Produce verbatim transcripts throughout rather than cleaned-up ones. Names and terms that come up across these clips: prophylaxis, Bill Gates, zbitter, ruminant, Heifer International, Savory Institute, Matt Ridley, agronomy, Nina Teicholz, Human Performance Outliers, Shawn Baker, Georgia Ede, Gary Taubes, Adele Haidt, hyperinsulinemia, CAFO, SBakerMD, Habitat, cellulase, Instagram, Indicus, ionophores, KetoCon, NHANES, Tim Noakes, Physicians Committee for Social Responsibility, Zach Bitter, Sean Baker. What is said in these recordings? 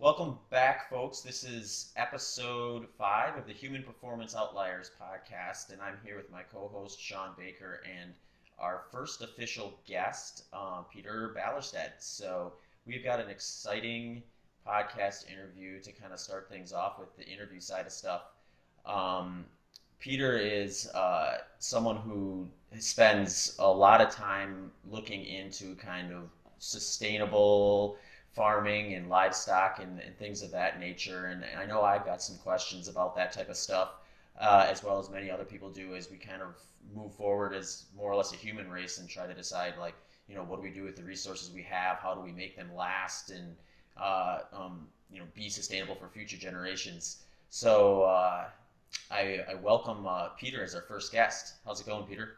Welcome back, folks. This is episode five of the Human Performance Outliers podcast, and I'm here with my co-host, Sean Baker, and our first official guest, um, Peter Ballerstedt. So we've got an exciting podcast interview to kind of start things off with the interview side of stuff. Um, Peter is uh, someone who spends a lot of time looking into kind of sustainable farming and livestock and, and things of that nature. And, and I know I've got some questions about that type of stuff, uh, as well as many other people do, as we kind of move forward as more or less a human race and try to decide, like, you know, what do we do with the resources we have? How do we make them last and, uh, um, you know, be sustainable for future generations? So uh, I, I welcome uh, Peter as our first guest. How's it going, Peter?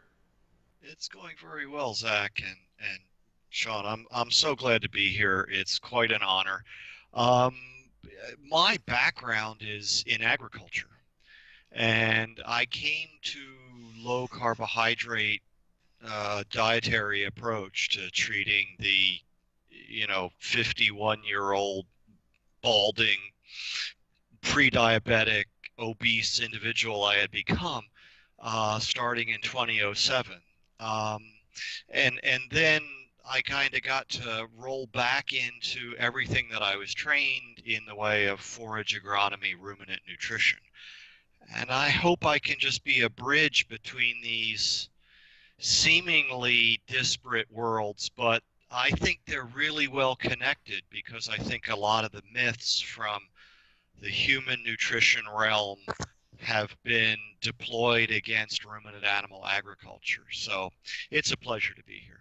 It's going very well, Zach. And, and, Sean, I'm I'm so glad to be here. It's quite an honor. Um, my background is in agriculture, and I came to low carbohydrate uh, dietary approach to treating the, you know, fifty-one year old balding, pre-diabetic, obese individual I had become, uh, starting in twenty oh seven, um, and and then. I kind of got to roll back into everything that I was trained in the way of forage agronomy, ruminant nutrition. And I hope I can just be a bridge between these seemingly disparate worlds, but I think they're really well connected, because I think a lot of the myths from the human nutrition realm have been deployed against ruminant animal agriculture. So it's a pleasure to be here.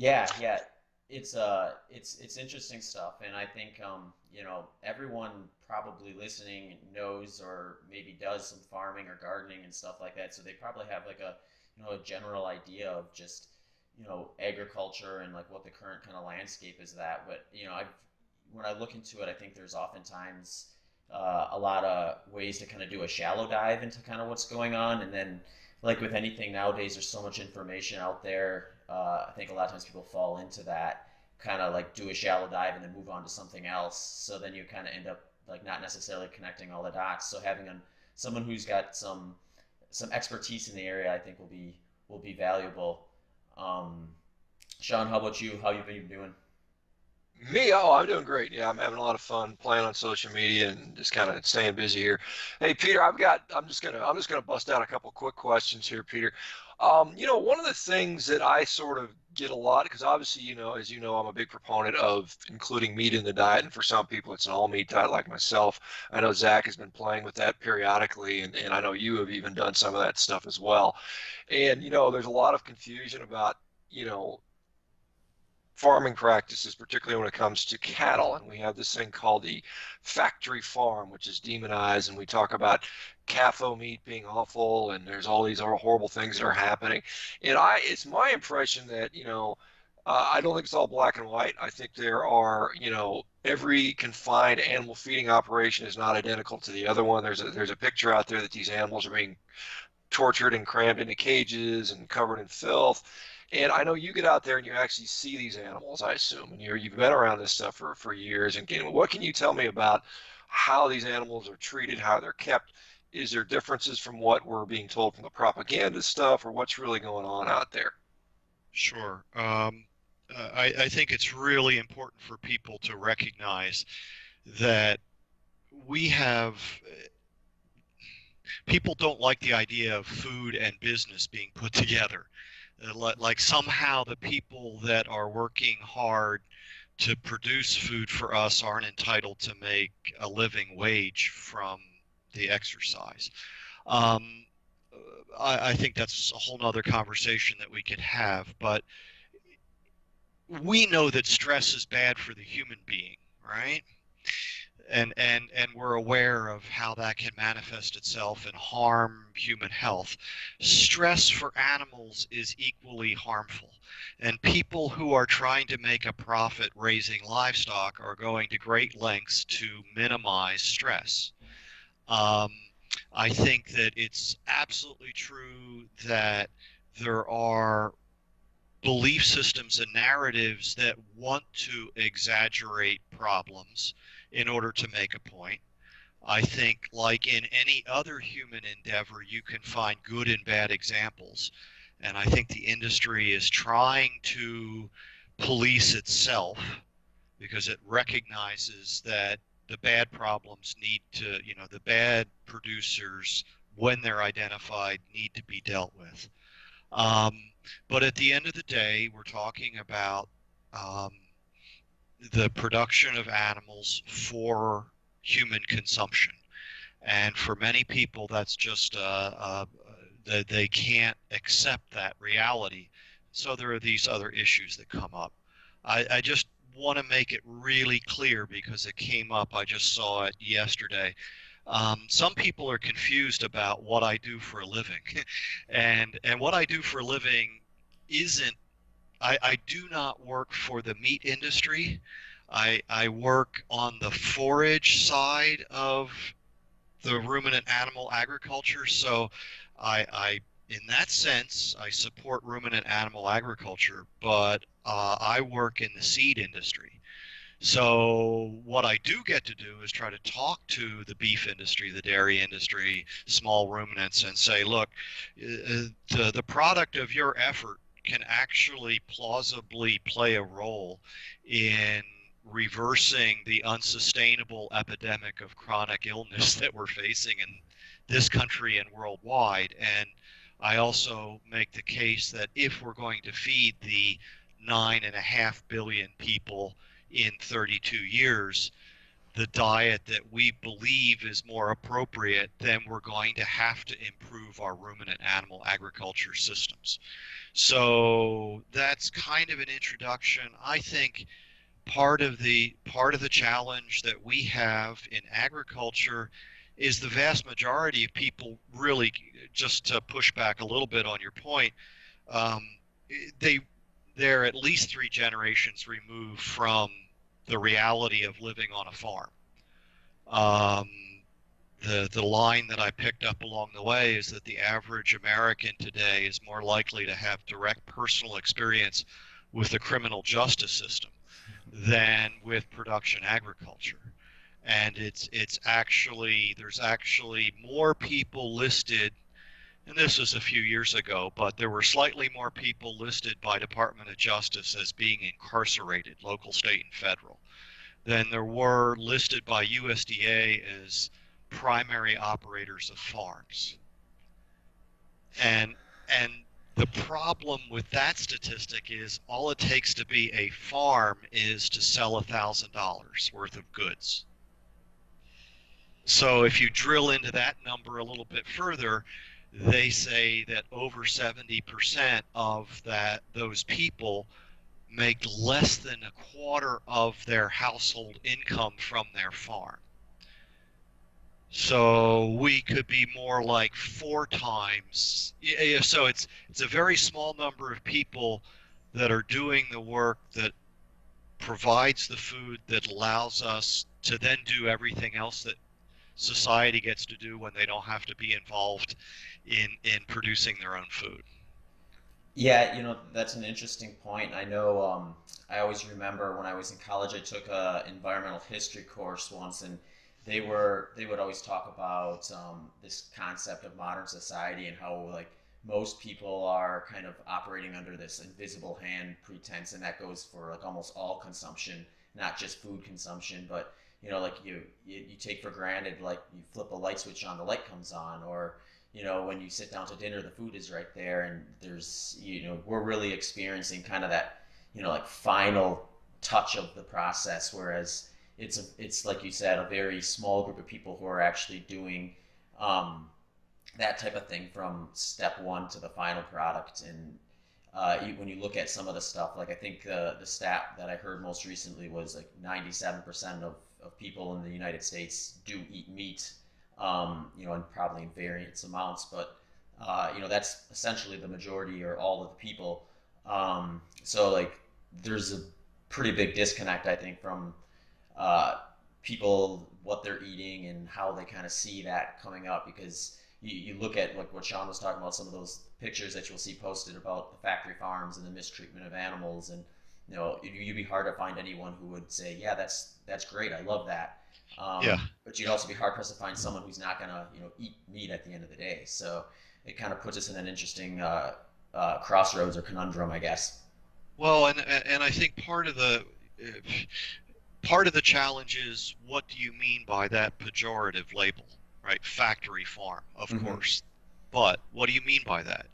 Yeah, yeah, it's uh, it's it's interesting stuff, and I think um, you know, everyone probably listening knows or maybe does some farming or gardening and stuff like that, so they probably have like a you know a general idea of just you know agriculture and like what the current kind of landscape is that. But you know, I when I look into it, I think there's oftentimes uh, a lot of ways to kind of do a shallow dive into kind of what's going on, and then like with anything nowadays, there's so much information out there. Uh, I think a lot of times people fall into that, kind of like do a shallow dive and then move on to something else. So then you kind of end up like not necessarily connecting all the dots. So having an, someone who's got some some expertise in the area, I think will be will be valuable. Um, Sean, how about you? How you been doing? Me? Oh, I'm doing great. Yeah, I'm having a lot of fun playing on social media and just kind of staying busy here. Hey, Peter, I've got. I'm just gonna. I'm just gonna bust out a couple quick questions here, Peter. Um, you know, one of the things that I sort of get a lot, because obviously, you know, as you know, I'm a big proponent of including meat in the diet. And for some people, it's an all-meat diet like myself. I know Zach has been playing with that periodically, and, and I know you have even done some of that stuff as well. And, you know, there's a lot of confusion about, you know, farming practices, particularly when it comes to cattle. And we have this thing called the factory farm, which is demonized, and we talk about C A F O meat being awful, and there's all these horrible things that are happening. And I, it's my impression that, you know, uh, I don't think it's all black and white. I think there are, you know, every confined animal feeding operation is not identical to the other one. There's a, there's a picture out there that these animals are being tortured and crammed into cages and covered in filth. And I know you get out there and you actually see these animals, I assume, and you're, you've been around this stuff for, for years. And what can you tell me about how these animals are treated, how they're kept? Is there differences from what we're being told from the propaganda stuff, or what's really going on out there? Sure. Um, I, I think it's really important for people to recognize that we have – people don't like the idea of food and business being put together. Like somehow the people that are working hard to produce food for us aren't entitled to make a living wage from the exercise. Um, I, I think that's a whole nother conversation that we could have, but we know that stress is bad for the human being, right? And, and, and we're aware of how that can manifest itself and harm human health. Stress for animals is equally harmful. And people who are trying to make a profit raising livestock are going to great lengths to minimize stress. Um, I think that it's absolutely true that there are belief systems and narratives that want to exaggerate problems in order to make a point. I think, like in any other human endeavor, you can find good and bad examples. And I think the industry is trying to police itself because it recognizes that the bad problems need to, you know, the bad producers, when they're identified, need to be dealt with. Um, but at the end of the day, we're talking about um, the production of animals for human consumption. And for many people, that's just uh, uh, that they can't accept that reality. So there are these other issues that come up. I, I just want to make it really clear because it came up. I just saw it yesterday. Um, some people are confused about what I do for a living. and and what I do for a living isn't, I, I do not work for the meat industry. I, I work on the forage side of the ruminant animal agriculture. So I, I in that sense, I support ruminant animal agriculture, but uh, I work in the seed industry. So what I do get to do is try to talk to the beef industry, the dairy industry, small ruminants, and say, look, the, the product of your effort can actually plausibly play a role in reversing the unsustainable epidemic of chronic illness that we're facing in this country and worldwide. And I also make the case that if we're going to feed the nine and a half billion people in thirty-two years, the diet that we believe is more appropriate, then we're going to have to improve our ruminant animal agriculture systems. So that's kind of an introduction. I think part of the part of the challenge that we have in agriculture is the vast majority of people really, just to push back a little bit on your point, um, they they're at least three generations removed from the reality of living on a farm. Um, the, the line that I picked up along the way is that the average American today is more likely to have direct personal experience with the criminal justice system than with production agriculture. And it's, it's actually, there's actually more people listed, and this was a few years ago, but there were slightly more people listed by Department of Justice as being incarcerated, local, state, and federal, than there were listed by U S D A as primary operators of farms. And, and the problem with that statistic is all it takes to be a farm is to sell one thousand dollars worth of goods. So if you drill into that number a little bit further, they say that over seventy percent of that those people make less than a quarter of their household income from their farm. So we could be more like four times. So it's it's a very small number of people that are doing the work that provides the food that allows us to then do everything else that society gets to do when they don't have to be involved in in producing their own food. Yeah, you know, that's an interesting point. I know um, I always remember when I was in college, I took a environmental history course once, and they were they would always talk about um, this concept of modern society and how like most people are kind of operating under this invisible hand pretense, and that goes for like almost all consumption, not just food consumption, but you know, like you, you, you take for granted, like you flip a light switch on, the light comes on, or, you know, when you sit down to dinner, the food is right there. And there's, you know, we're really experiencing kind of that, you know, like final touch of the process. Whereas it's, a, it's like you said, a very small group of people who are actually doing um, that type of thing from step one to the final product. And uh, you, when you look at some of the stuff, like I think uh, the stat that I heard most recently was like ninety-seven percent of of people in the United States do eat meat, um, you know, and probably in various amounts, but, uh, you know, that's essentially the majority or all of the people. Um, so like there's a pretty big disconnect, I think, from uh, people, what they're eating and how they kind of see that coming up, because, you, you look at like what Sean was talking about, some of those pictures that you'll see posted about the factory farms and the mistreatment of animals, and you know, it, you'd be hard to find anyone who would say, yeah, that's that's great, I love that. Um, yeah. But you'd also be hard pressed to find someone who's not gonna, you know, eat meat at the end of the day. So it kind of puts us in an interesting uh, uh, crossroads or conundrum, I guess. Well, and and I think part of the part of the challenge is, what do you mean by that pejorative label, right? Factory farm, of mm-hmm. course. But what do you mean by that?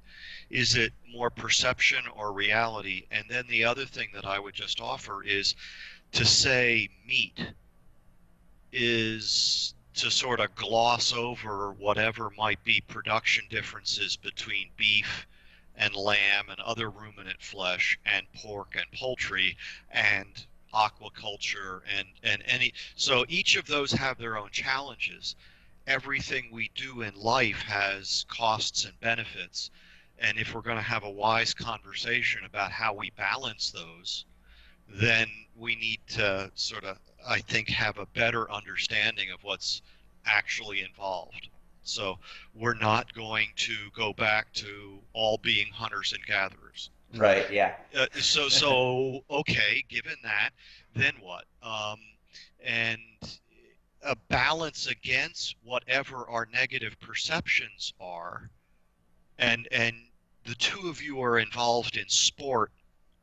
Is it more perception or reality? And then the other thing that I would just offer is to say meat is to sort of gloss over whatever might be production differences between beef and lamb and other ruminant flesh and pork and poultry and aquaculture and, and any. So each of those have their own challenges. Everything we do in life has costs and benefits. And if we're going to have a wise conversation about how we balance those, then we need to sort of, I think, have a better understanding of what's actually involved. So we're not going to go back to all being hunters and gatherers. Right, yeah. Uh, so, so okay, given that, then what? Um, and a balance against whatever our negative perceptions are, and and the two of you are involved in sport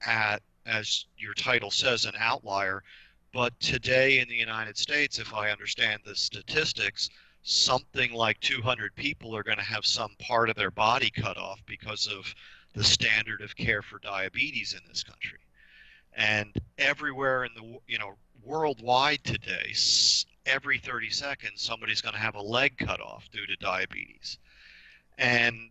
at, as your title says, an outlier. But today in the United States, if I understand the statistics, something like two hundred people are going to have some part of their body cut off because of the standard of care for diabetes in this country. And everywhere in the, you know, worldwide today, every thirty seconds, somebody's going to have a leg cut off due to diabetes. And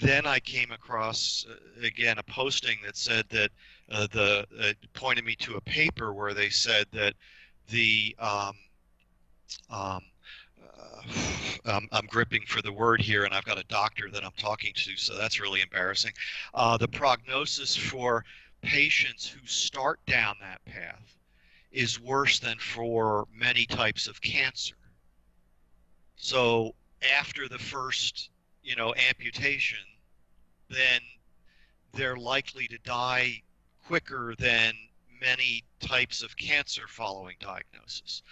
then I came across, uh, again, a posting that said that uh, the uh, pointed me to a paper where they said that the um, um, uh, I'm, I'm gripping for the word here, and I've got a doctor that I'm talking to, so that's really embarrassing. Uh, the prognosis for patients who start down that path is worse than for many types of cancer. So after the first, you know, amputation, then they're likely to die quicker than many types of cancer following diagnosis.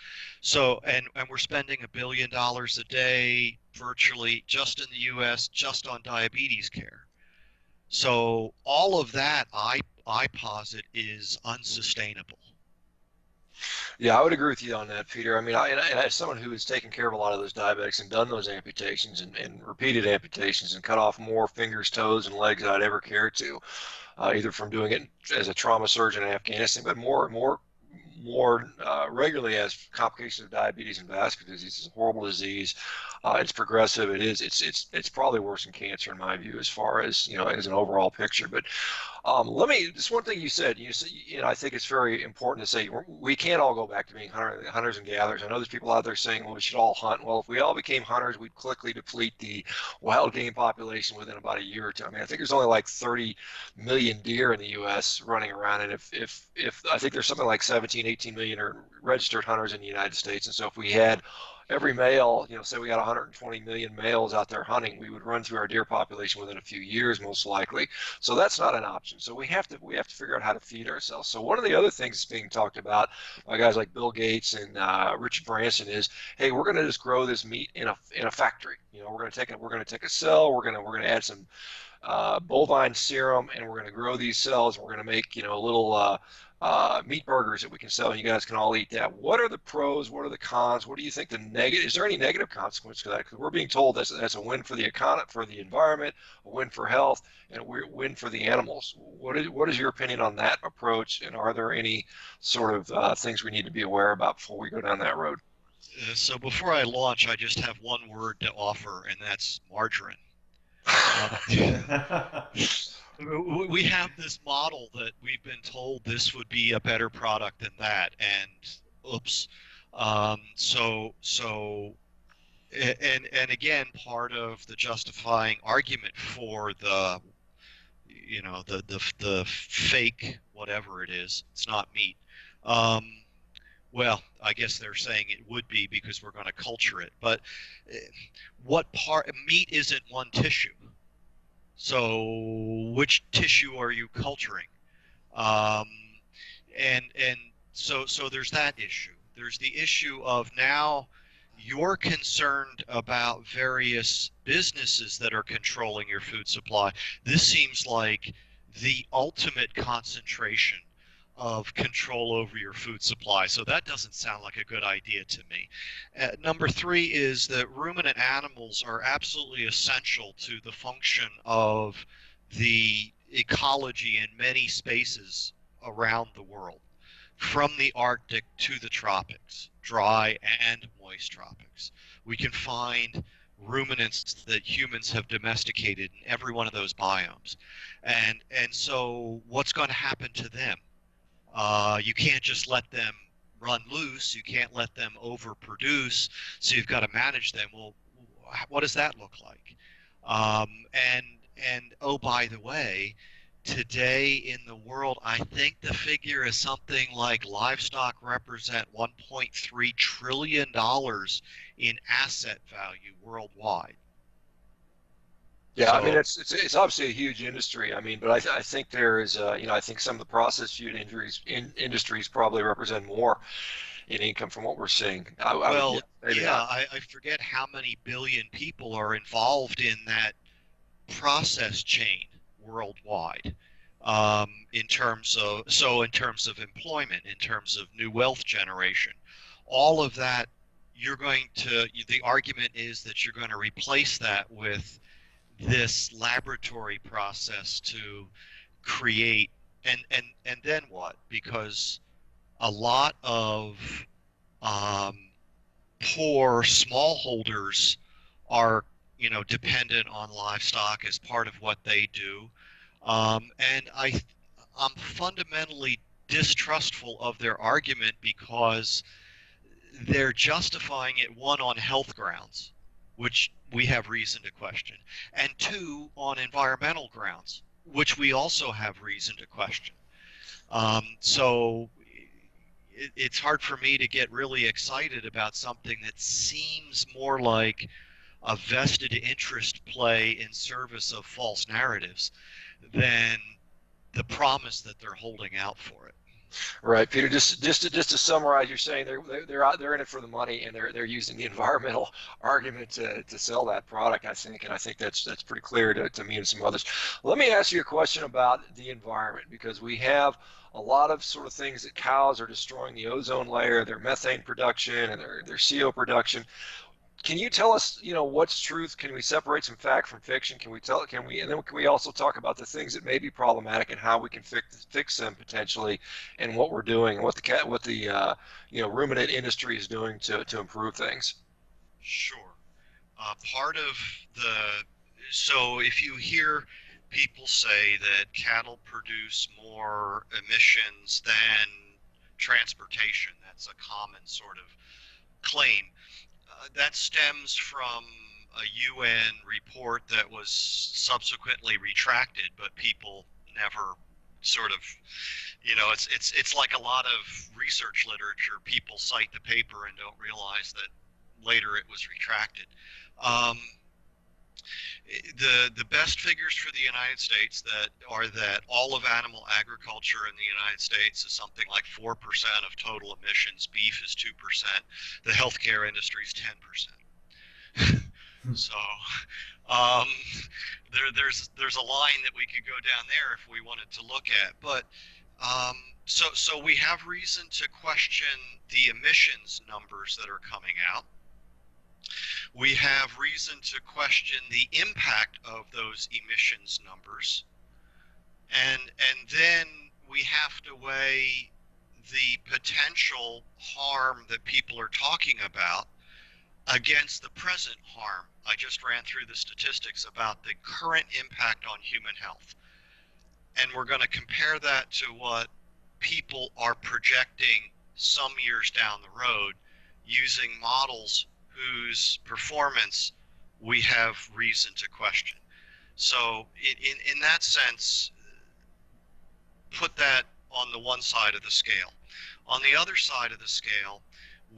So, and, and we're spending a billion dollars a day virtually just in the U S just on diabetes care. So all of that, I, I posit, is unsustainable. Yeah, I would agree with you on that, Peter. I mean, I, and I, and as someone who has taken care of a lot of those diabetics and done those amputations and, and repeated amputations and cut off more fingers, toes, and legs than I'd ever care to, uh, either from doing it as a trauma surgeon in Afghanistan, but more and more more uh, regularly as complications of diabetes and vascular disease. It's a horrible disease. Uh, it's progressive. It is. It's it's it's probably worse than cancer in my view, as far as, you know, as an overall picture. But um, let me. This one thing you said. You said. You know, I think it's very important to say we can't all go back to being hunter, hunters and gatherers. I know there's people out there saying, well, we should all hunt. Well, if we all became hunters, we'd quickly deplete the wild game population within about a year or two. I mean, I think there's only like thirty million deer in the U S running around, and if if if I think there's something like seventeen, eighteen million are registered hunters in the United States, and so if we had every male, you know, say we got one hundred twenty million males out there hunting, we would run through our deer population within a few years, most likely. So that's not an option. So we have to we have to figure out how to feed ourselves. So one of the other things that's being talked about by guys like Bill Gates and uh, Richard Branson is, hey, we're going to just grow this meat in a in a factory. You know, we're going to take it. We're going to take a cell. We're going to we're going to add some uh, bovine serum, and we're going to grow these cells. And we're going to make, you know, a little. Uh, Uh, meat burgers that we can sell, and you guys can all eat that. What are the pros? What are the cons? What do you think the negative? Is there any negative consequence to that? Because we're being told that's that's a win for the economy, for the environment, a win for health, and a win for the animals. What is what is your opinion on that approach? And are there any sort of uh, things we need to be aware about before we go down that road? Uh, so before I launch, I just have one word to offer, and that's margarine. Uh, We have this model that we've been told this would be a better product than that, and oops. Um, so, so, and and again, part of the justifying argument for the, you know, the the the fake whatever it is, it's not meat. Um, well, I guess they're saying it would be because we're going to culture it. But what part, meat isn't one tissue. So which tissue are you culturing? Um, and and so so there's that issue. There's the issue of now you're concerned about various businesses that are controlling your food supply. This seems like the ultimate concentration of control over your food supply. So that doesn't sound like a good idea to me. Uh, number three is that ruminant animals are absolutely essential to the function of the ecology in many spaces around the world, from the Arctic to the tropics, dry and moist tropics. We can find ruminants that humans have domesticated in every one of those biomes. And, and so what's going to happen to them? Uh, you can't just let them run loose. You can't let them overproduce. So you've got to manage them. Well, what does that look like? Um, and and oh, by the way, today in the world, I think the figure is something like livestock represent one point three trillion dollars in asset value worldwide. Yeah, so, I mean, it's, it's it's obviously a huge industry. I mean, but I, th I think there is, uh, you know, I think some of the processed food injuries in industries probably represent more in income from what we're seeing. I, well, I would, yeah, yeah I, I forget how many billion people are involved in that process chain worldwide. Um, in terms of so, in terms of employment, in terms of new wealth generation, all of that, you're going to. The argument is that you're going to replace that with this laboratory process to create, and and and then what? Because a lot of um, poor smallholders are, you know, dependent on livestock as part of what they do, um, and I I'm fundamentally distrustful of their argument because they're justifying it, one, on health grounds, which we have reason to question, and two, on environmental grounds, which we also have reason to question. Um, so it, it's hard for me to get really excited about something that seems more like a vested interest play in service of false narratives than the promise that they're holding out for it. Right, Peter. Just, just, to, just to summarize, you're saying they're they're out, they're in it for the money, and they're they're using the environmental argument to to sell that product. I think, and I think that's that's pretty clear to, to me and some others. Let me ask you a question about the environment, because we have a lot of sort of things that cows are destroying the ozone layer, their methane production, and their their C O production. Can you tell us, you know, what's truth? Can we separate some fact from fiction? Can we tell? Can we? And then can we also talk about the things that may be problematic and how we can fix fix them potentially, and what we're doing, and what the cat, what the uh, you know, ruminant industry is doing to to improve things? Sure. Uh, part of the so if you hear people say that cattle produce more emissions than transportation, that's a common sort of claim. Uh, that stems from a U N report that was subsequently retracted, but people never sort of, you know, it's it's it's like a lot of research literature. People cite the paper and don't realize that later it was retracted. Um, the the best figures for the United States that are that all of animal agriculture in the United States is something like four percent of total emissions. Beef is two percent. The healthcare industry is ten percent. So um, there, there's there's a line that we could go down there if we wanted to look at. But um, so so we have reason to question the emissions numbers that are coming out. We have reason to question the impact of those emissions numbers, and and then we have to weigh the potential harm that people are talking about against the present harm. I just ran through the statistics about the current impact on human health, and we're going to compare that to what people are projecting some years down the road using models whose performance we have reason to question. So in, in, in that sense, put that on the one side of the scale. On the other side of the scale,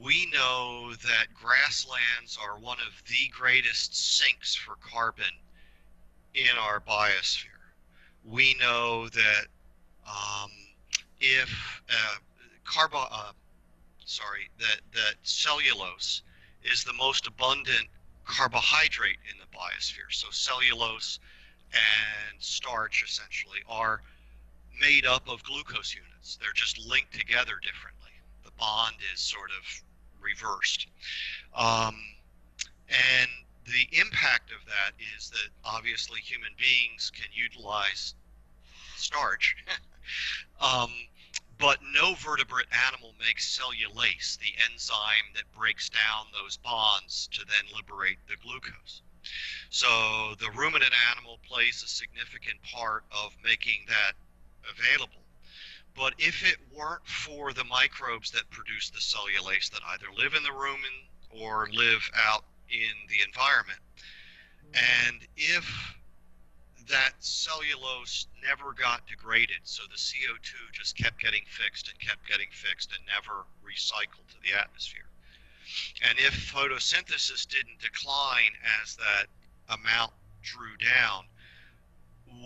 we know that grasslands are one of the greatest sinks for carbon in our biosphere. We know that um, if uh, carbon, uh, sorry, that that cellulose is the most abundant carbohydrate in the biosphere. So cellulose and starch essentially are made up of glucose units. They're just linked together differently. The bond is sort of reversed. Um, and the impact of that is that obviously human beings can utilize starch, um, but no vertebrate animal makes cellulase, the enzyme that breaks down those bonds to then liberate the glucose. So the ruminant animal plays a significant part of making that available. But if it weren't for the microbes that produce the cellulase that either live in the rumen or live out in the environment, and if that cellulose never got degraded, so the C O two just kept getting fixed and kept getting fixed and never recycled to the atmosphere, and if photosynthesis didn't decline as that amount drew down,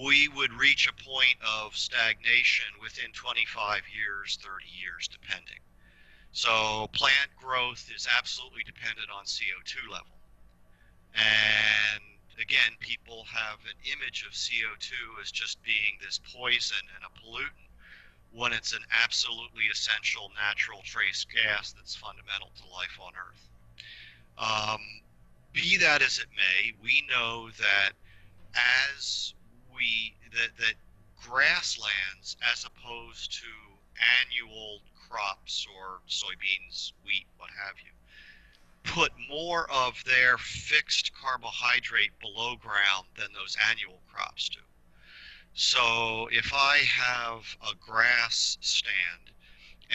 we would reach a point of stagnation within twenty-five years, thirty years, depending. So plant growth is absolutely dependent on C O two level. And again, people have an image of C O two as just being this poison and a pollutant, when it's an absolutely essential natural trace gas that's fundamental to life on Earth. Um, be that as it may, we know that as we that, that grasslands, as opposed to annual crops or soybeans, wheat, what have you, put more of their fixed carbohydrate below ground than those annual crops do. So if I have a grass stand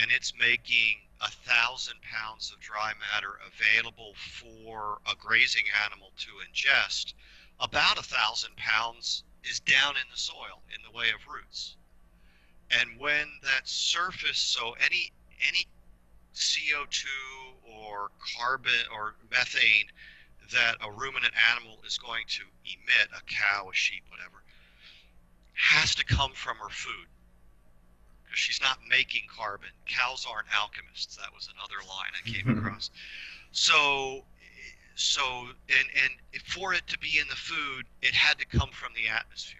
and it's making a thousand pounds of dry matter available for a grazing animal to ingest, about a thousand pounds is down in the soil in the way of roots. And when that surface, so any any C O two or carbon or methane that a ruminant animal is going to emit, a cow, a sheep, whatever, has to come from her food, because she's not making carbon. Cows aren't alchemists. That was another line I came across. So, so and, and for it to be in the food, it had to come from the atmosphere.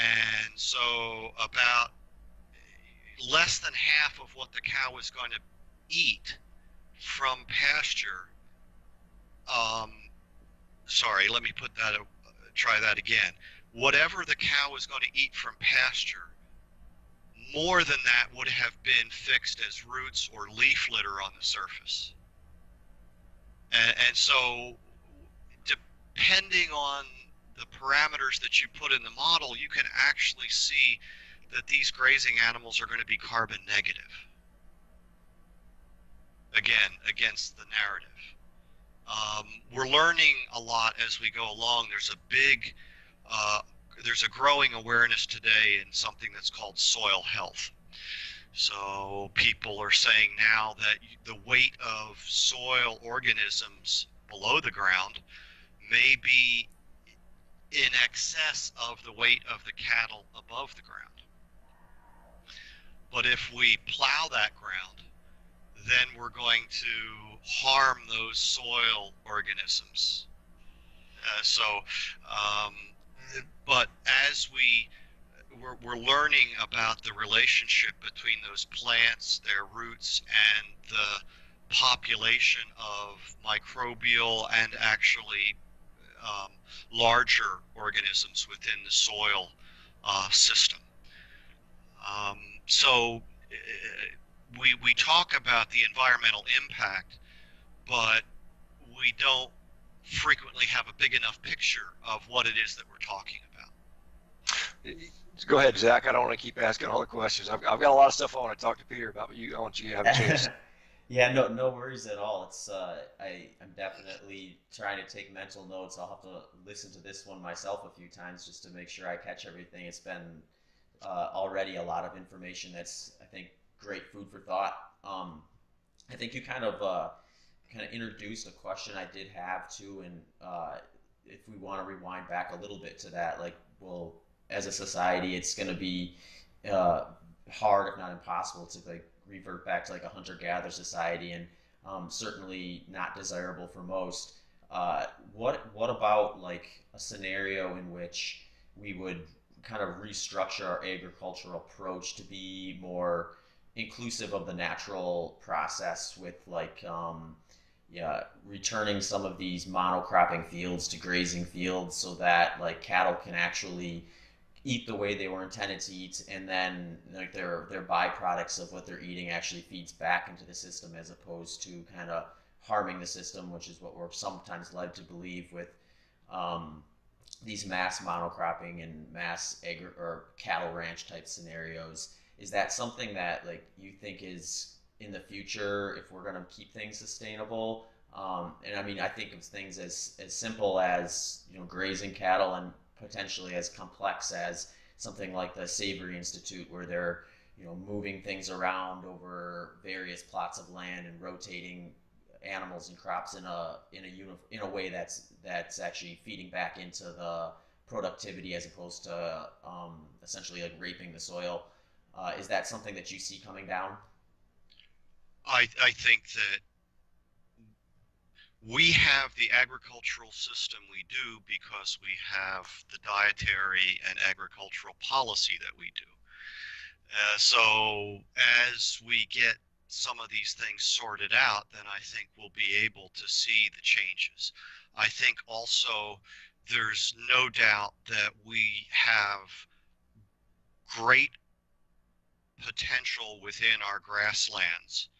And so about less than half of what the cow is going to eat from pasture, um, sorry, let me put that, uh, try that again. Whatever the cow is going to eat from pasture, more than that would have been fixed as roots or leaf litter on the surface. And, and so depending on the parameters that you put in the model, you can actually see that these grazing animals are going to be carbon negative, again, against the narrative. Um, we're learning a lot as we go along. There's a big, uh, there's a growing awareness today in something that's called soil health. So people are saying now that the weight of soil organisms below the ground may be in excess of the weight of the cattle above the ground. But if we plow that ground, then we're going to harm those soil organisms. Uh, so, um, but as we, we're, we're learning about the relationship between those plants, their roots, and the population of microbial and actually um, larger organisms within the soil uh, system. Um, so uh, we, we talk about the environmental impact, but we don't frequently have a big enough picture of what it is that we're talking about. Go ahead, Zach. I don't want to keep asking all the questions. I've, I've got a lot of stuff I want to talk to Peter about, but you, I want you to have a chance. Yeah, no, no worries at all. It's uh, I, I'm definitely trying to take mental notes. I'll have to listen to this one myself a few times just to make sure I catch everything. It's been uh, already a lot of information that's, I think, great food for thought. Um, think you kind of uh, kind of introduced a question I did have too, and uh, if we want to rewind back a little bit to that, like, well, as a society, it's going to be uh, hard, if not impossible, to like revert back to like a hunter-gatherer society, and um, certainly not desirable for most. Uh, what what about like a scenario in which we would kind of restructure our agricultural approach to be more inclusive of the natural process, with like um, yeah, returning some of these monocropping fields to grazing fields so that like cattle can actually eat the way they were intended to eat, and then like their their byproducts of what they're eating actually feeds back into the system, as opposed to kind of harming the system, which is what we're sometimes led to believe with um, these mass monocropping and mass egg or cattle ranch type scenarios. Is that something that like you think is in the future if we're going to keep things sustainable? Um, and I mean, I think of things as, as simple as, you know, grazing cattle, and potentially as complex as something like the Savory Institute, where they're, you know, moving things around over various plots of land and rotating animals and crops in a in a uni in a way that's that's actually feeding back into the productivity, as opposed to um, essentially like raping the soil. Uh, is that something that you see coming down? I, I think that we have the agricultural system we do because we have the dietary and agricultural policy that we do. Uh, so as we get some of these things sorted out, then I think we'll be able to see the changes. I think also there's no doubt that we have great potential within our grasslands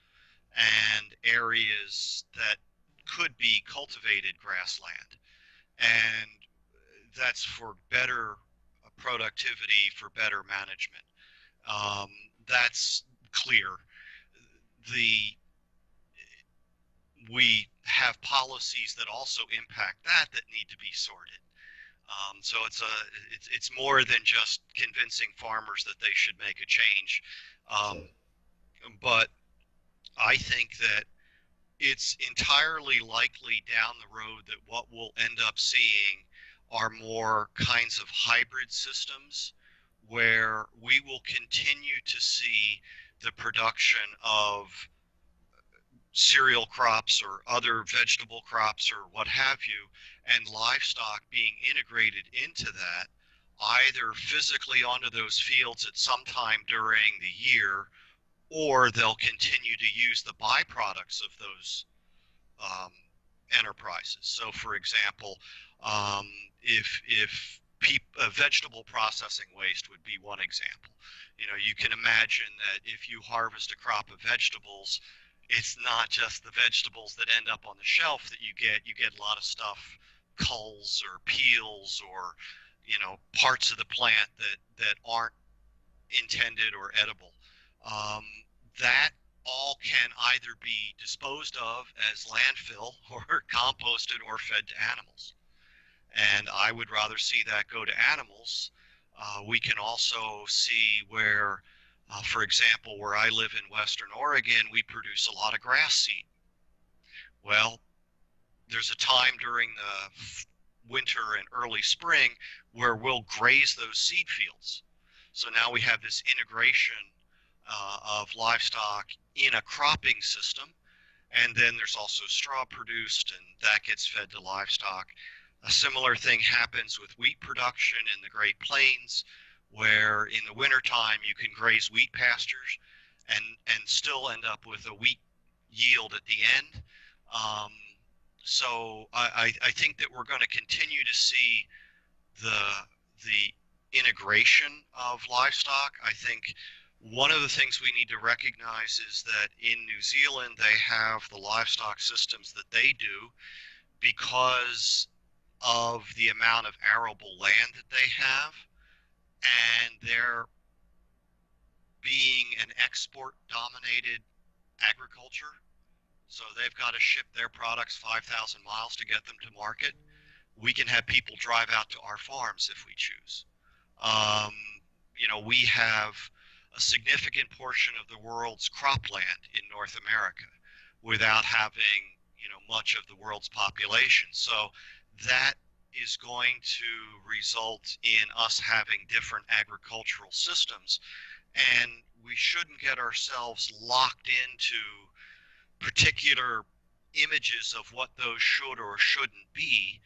and areas that could be cultivated grassland, and that's for better productivity, for better management. Um, that's clear. The we have policies that also impact that that need to be sorted. Um, so it's a it's it's more than just convincing farmers that they should make a change. Um, but I think that it's entirely likely down the road that what we'll end up seeing are more kinds of hybrid systems, where we will continue to see the production of cereal crops or other vegetable crops or what have you, and livestock being integrated into that, either physically onto those fields at some time during the year, or they'll continue to use the byproducts of those um, enterprises. So, for example, um, if if peop uh, vegetable processing waste would be one example. You know, you can imagine that if you harvest a crop of vegetables, it's not just the vegetables that end up on the shelf that you get. You get a lot of stuff, culls or peels, or, you know, parts of the plant that, that aren't intended or edible. Um, that all can either be disposed of as landfill or composted or fed to animals. And I would rather see that go to animals. Uh, we can also see where, uh, for example, where I live in Western Oregon, we produce a lot of grass seed. Well, there's a time during the winter and early spring where we'll graze those seed fields. So now we have this integration Uh, of livestock in a cropping system, and then there's also straw produced, and that gets fed to livestock. A similar thing happens with wheat production in the Great Plains, where in the wintertime you can graze wheat pastures and and still end up with a wheat yield at the end. Um, so I, I think that we're going to continue to see the the integration of livestock. I think one of the things we need to recognize is that in New Zealand, they have the livestock systems that they do because of the amount of arable land that they have, and they're being an export-dominated agriculture. So they've got to ship their products five thousand miles to get them to market. We can have people drive out to our farms if we choose. Um, you know, we have a significant portion of the world's cropland in North America. without having, you know, much of the world's population. So that is going to result in us having different agricultural systems, and we shouldn't get ourselves locked into particular images of what those should or shouldn't be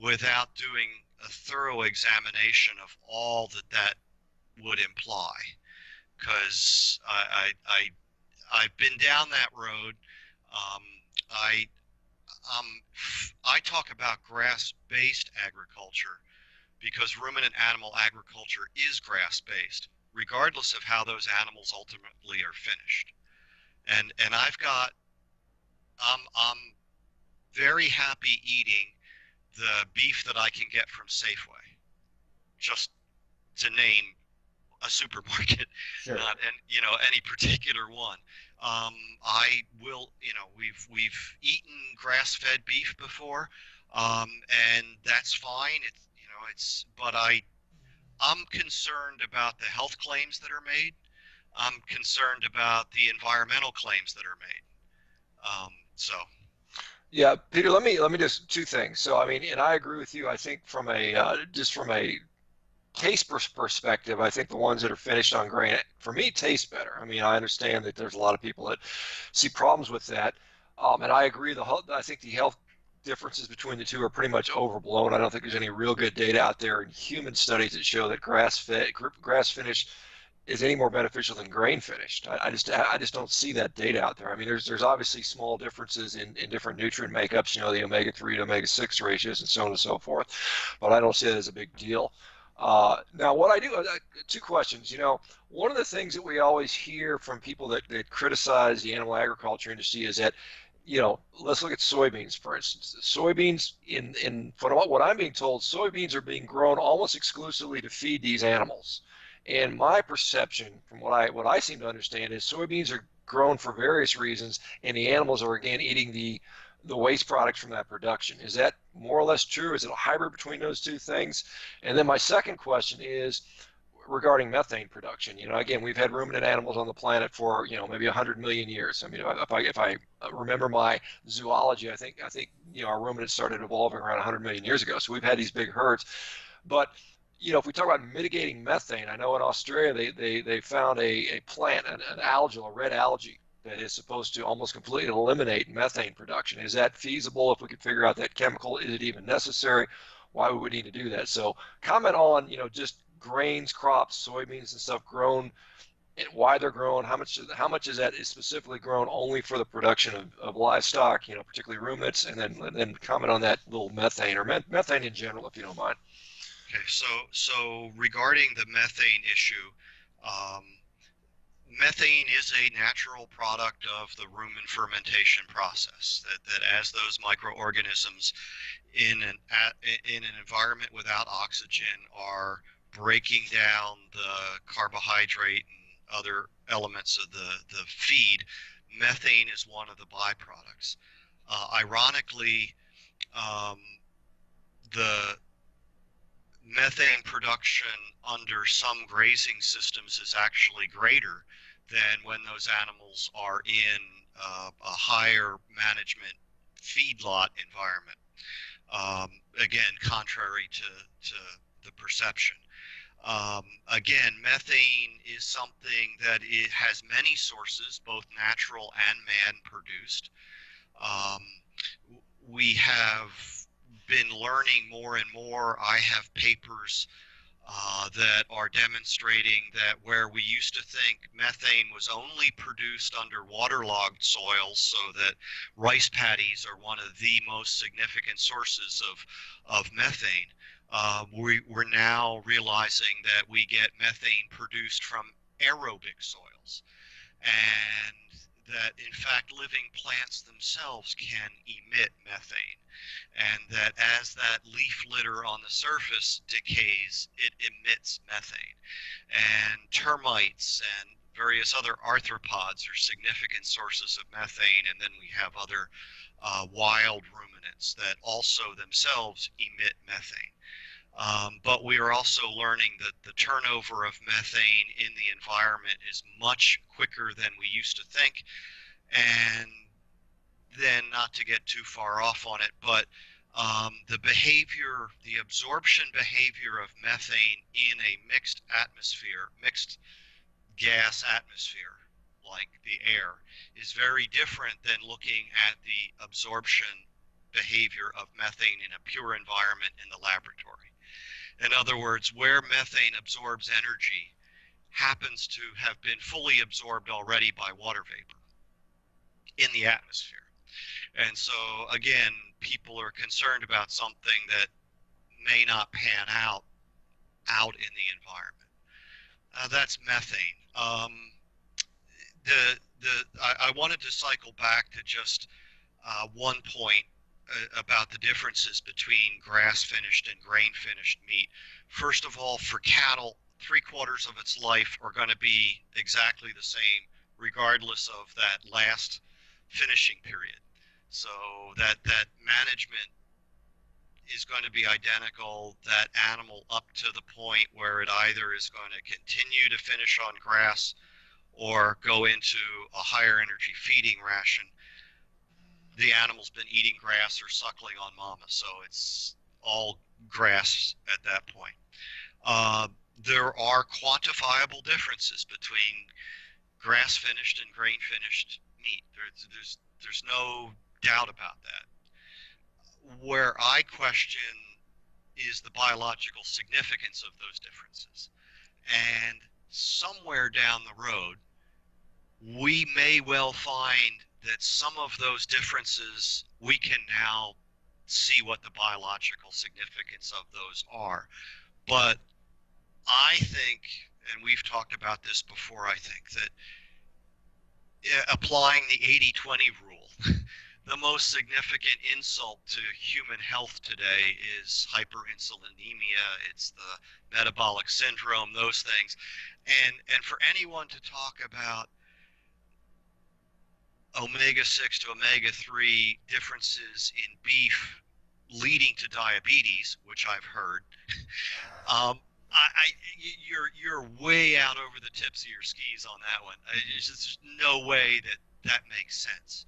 without doing a thorough examination of all that that would imply. Because I, I, I, I've been down that road. Um, I, um, I talk about grass-based agriculture because ruminant animal agriculture is grass-based, regardless of how those animals ultimately are finished. And, and I've got, um, I'm very happy eating the beef that I can get from Safeway, just to name a supermarket, sure. Not and you know any particular one. Um, I will, you know, we've we've eaten grass-fed beef before, um, and that's fine. It's you know it's, but I, I'm concerned about the health claims that are made. I'm concerned about the environmental claims that are made. Um, so. Yeah, Peter, let me let me just two things. So, I mean, and I agree with you. I think from a uh, just from a taste perspective, I think the ones that are finished on grain, for me, taste better. I mean, I understand that there's a lot of people that see problems with that, um, and I agree. The whole, I think the health differences between the two are pretty much overblown. I don't think there's any real good data out there in human studies that show that grass fed, grass finished is any more beneficial than grain finished. I, I just I just don't see that data out there. I mean, there's there's obviously small differences in, in different nutrient makeups, you know, the omega three to omega six ratios and so on and so forth, but I don't see that as a big deal. Uh, now, what I do, uh, two questions. You know, one of the things that we always hear from people that, that criticize the animal agriculture industry is that, you know, let's look at soybeans, for instance. Soybeans, in, in from what I'm being told, soybeans are being grown almost exclusively to feed these animals. And my perception, from what I what I seem to understand, is soybeans are grown for various reasons, and the animals are again eating the the waste products from that production. Is that more or less true? Is it a hybrid between those two things? And then my second question is regarding methane production. You know, again, we've had ruminant animals on the planet for you know maybe one hundred million years. I mean, if I if I remember my zoology, I think I think you know our ruminants started evolving around one hundred million years ago. So we've had these big herds, but you know, if we talk about mitigating methane, I know in Australia they, they, they found a, a plant, an, an algal, a red algae, that is supposed to almost completely eliminate methane production. Is that feasible if we could figure out that chemical? Is it even necessary? Why would we need to do that? So comment on, you know, just grains, crops, soybeans and stuff grown, and why they're grown, how much, how much is that is specifically grown only for the production of, of livestock, you know, particularly ruminants, and then, and then comment on that little methane, or met, methane in general, if you don't mind. Okay, so, so regarding the methane issue, um, methane is a natural product of the rumen fermentation process, that, that as those microorganisms in an, in an environment without oxygen are breaking down the carbohydrate and other elements of the, the feed, methane is one of the byproducts. Uh, ironically, um, the methane production under some grazing systems is actually greater than when those animals are in uh, a higher management feedlot environment. Um, again, contrary to, to the perception. Um, again, methane is something that it has many sources, both natural and man-produced. Um, we have been learning more and more. I have papers uh, that are demonstrating that where we used to think methane was only produced under waterlogged soils, so that rice paddies are one of the most significant sources of, of methane, uh, we, we're now realizing that we get methane produced from aerobic soils, and that in fact living plants themselves can emit methane, and that as that leaf litter on the surface decays, it emits methane. And termites and various other arthropods are significant sources of methane, and then we have other uh, wild ruminants that also themselves emit methane. Um, but we are also learning that the turnover of methane in the environment is much quicker than we used to think, and not to get too far off on it, but um, the behavior, the absorption behavior of methane in a mixed atmosphere, mixed gas atmosphere, like the air, is very different than looking at the absorption behavior of methane in a pure environment in the laboratory. In other words, where methane absorbs energy happens to have been fully absorbed already by water vapor in the atmosphere. And so, again, people are concerned about something that may not pan out out in the environment. Uh, that's methane. Um, the the I, I wanted to cycle back to just uh, one point uh, about the differences between grass-finished and grain-finished meat. First of all, for cattle, three-quarters of its life are going to be exactly the same regardless of that last finishing period. So that, that management is going to be identical, that animal up to the point where it either is going to continue to finish on grass or go into a higher energy feeding ration. The animal's been eating grass or suckling on mama, so it's all grass at that point. Uh, there are quantifiable differences between grass finished and grain finished meat. There's, there's, there's no doubt about that. Where I question is the biological significance of those differences. And somewhere down the road, we may well find that some of those differences, we can now see what the biological significance of those are. But I think, and we've talked about this before, I think, that applying the eighty twenty rule, the most significant insult to human health today is hyperinsulinemia, it's the metabolic syndrome, those things. And, and for anyone to talk about omega six to omega three differences in beef leading to diabetes, which I've heard, um, I, I, you're you're way out over the tips of your skis on that one. There's just no way that that makes sense.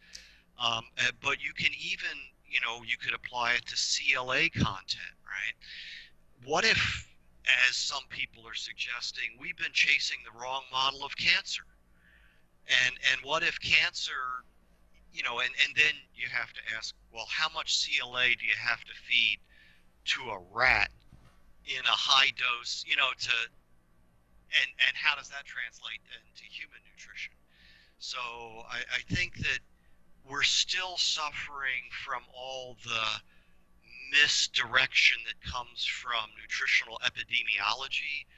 Um, but you can even, you know, you could apply it to C L A content, right? What if, as some people are suggesting, we've been chasing the wrong model of cancer? And and what if cancer, you know, and, and then you have to ask, well, how much C L A do you have to feed to a rat in a high dose, you know, to, and, and how does that translate into human nutrition? So I, I think that we're still suffering from all the misdirection that comes from nutritional epidemiology,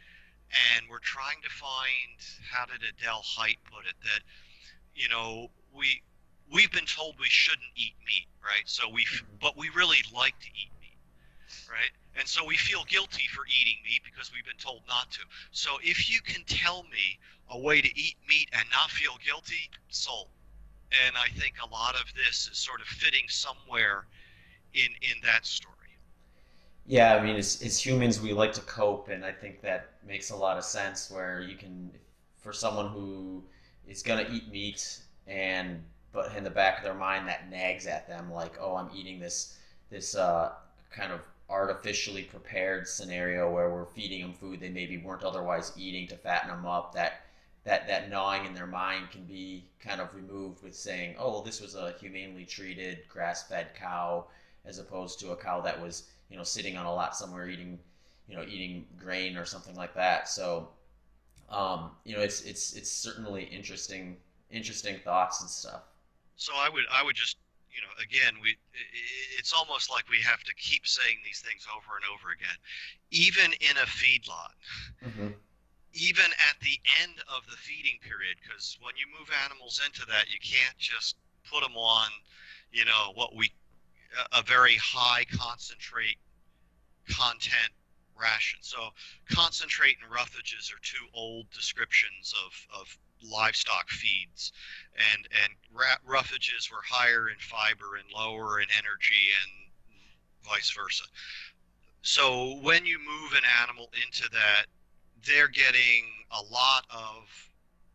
and we're trying to find, how did Adele Haidt put it, that, you know, we, we've been told we shouldn't eat meat, right? So we, but we really like to eat meat, right? And so we feel guilty for eating meat because we've been told not to. So if you can tell me a way to eat meat and not feel guilty, sold. And I think a lot of this is sort of fitting somewhere in in that story. Yeah, I mean, as, as humans, we like to cope, and I think that makes a lot of sense where you can, for someone who is going to eat meat, and but in the back of their mind that nags at them like, oh, I'm eating this, this uh, kind of artificially prepared scenario where we're feeding them food they maybe weren't otherwise eating to fatten them up, that that that gnawing in their mind can be kind of removed with saying, oh, well, this was a humanely treated grass-fed cow as opposed to a cow that was, you know, sitting on a lot somewhere eating, you know, eating grain or something like that. So um you know, it's it's it's certainly interesting interesting thoughts and stuff. So I would I would just, you know, again, we, it's almost like we have to keep saying these things over and over again. Even in a feedlot, mm-hmm. even at the end of the feeding period, because when you move animals into that, you can't just put them on, you know, what we, a very high concentrate content ration. So concentrate and roughages are two old descriptions of, of livestock feeds, and and roughages were higher in fiber and lower in energy and vice versa. So when you move an animal into that, they're getting a lot of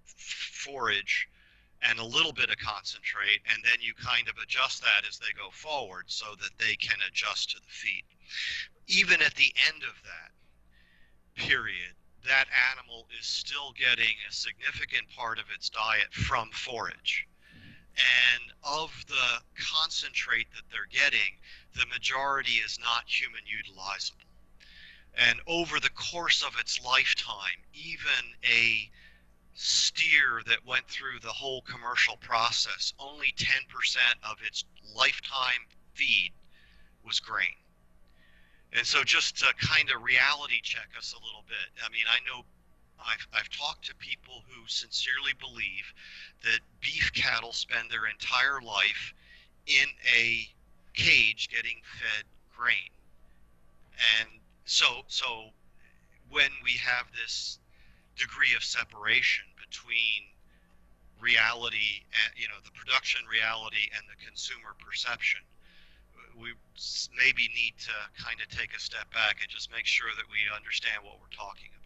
forage and a little bit of concentrate, and then you kind of adjust that as they go forward so that they can adjust to the feed. Even at the end of that period, that animal is still getting a significant part of its diet from forage. And of the concentrate that they're getting, the majority is not human utilizable. And over the course of its lifetime, even a steer that went through the whole commercial process, only ten percent of its lifetime feed was grain. And so just to kind of reality check us a little bit, I mean, I know I've, I've talked to people who sincerely believe that beef cattle spend their entire life in a cage getting fed grain. And so, so when we have this degree of separation between reality and, you know, the production reality and the consumer perception, we maybe need to kind of take a step back and just make sure that we understand what we're talking about.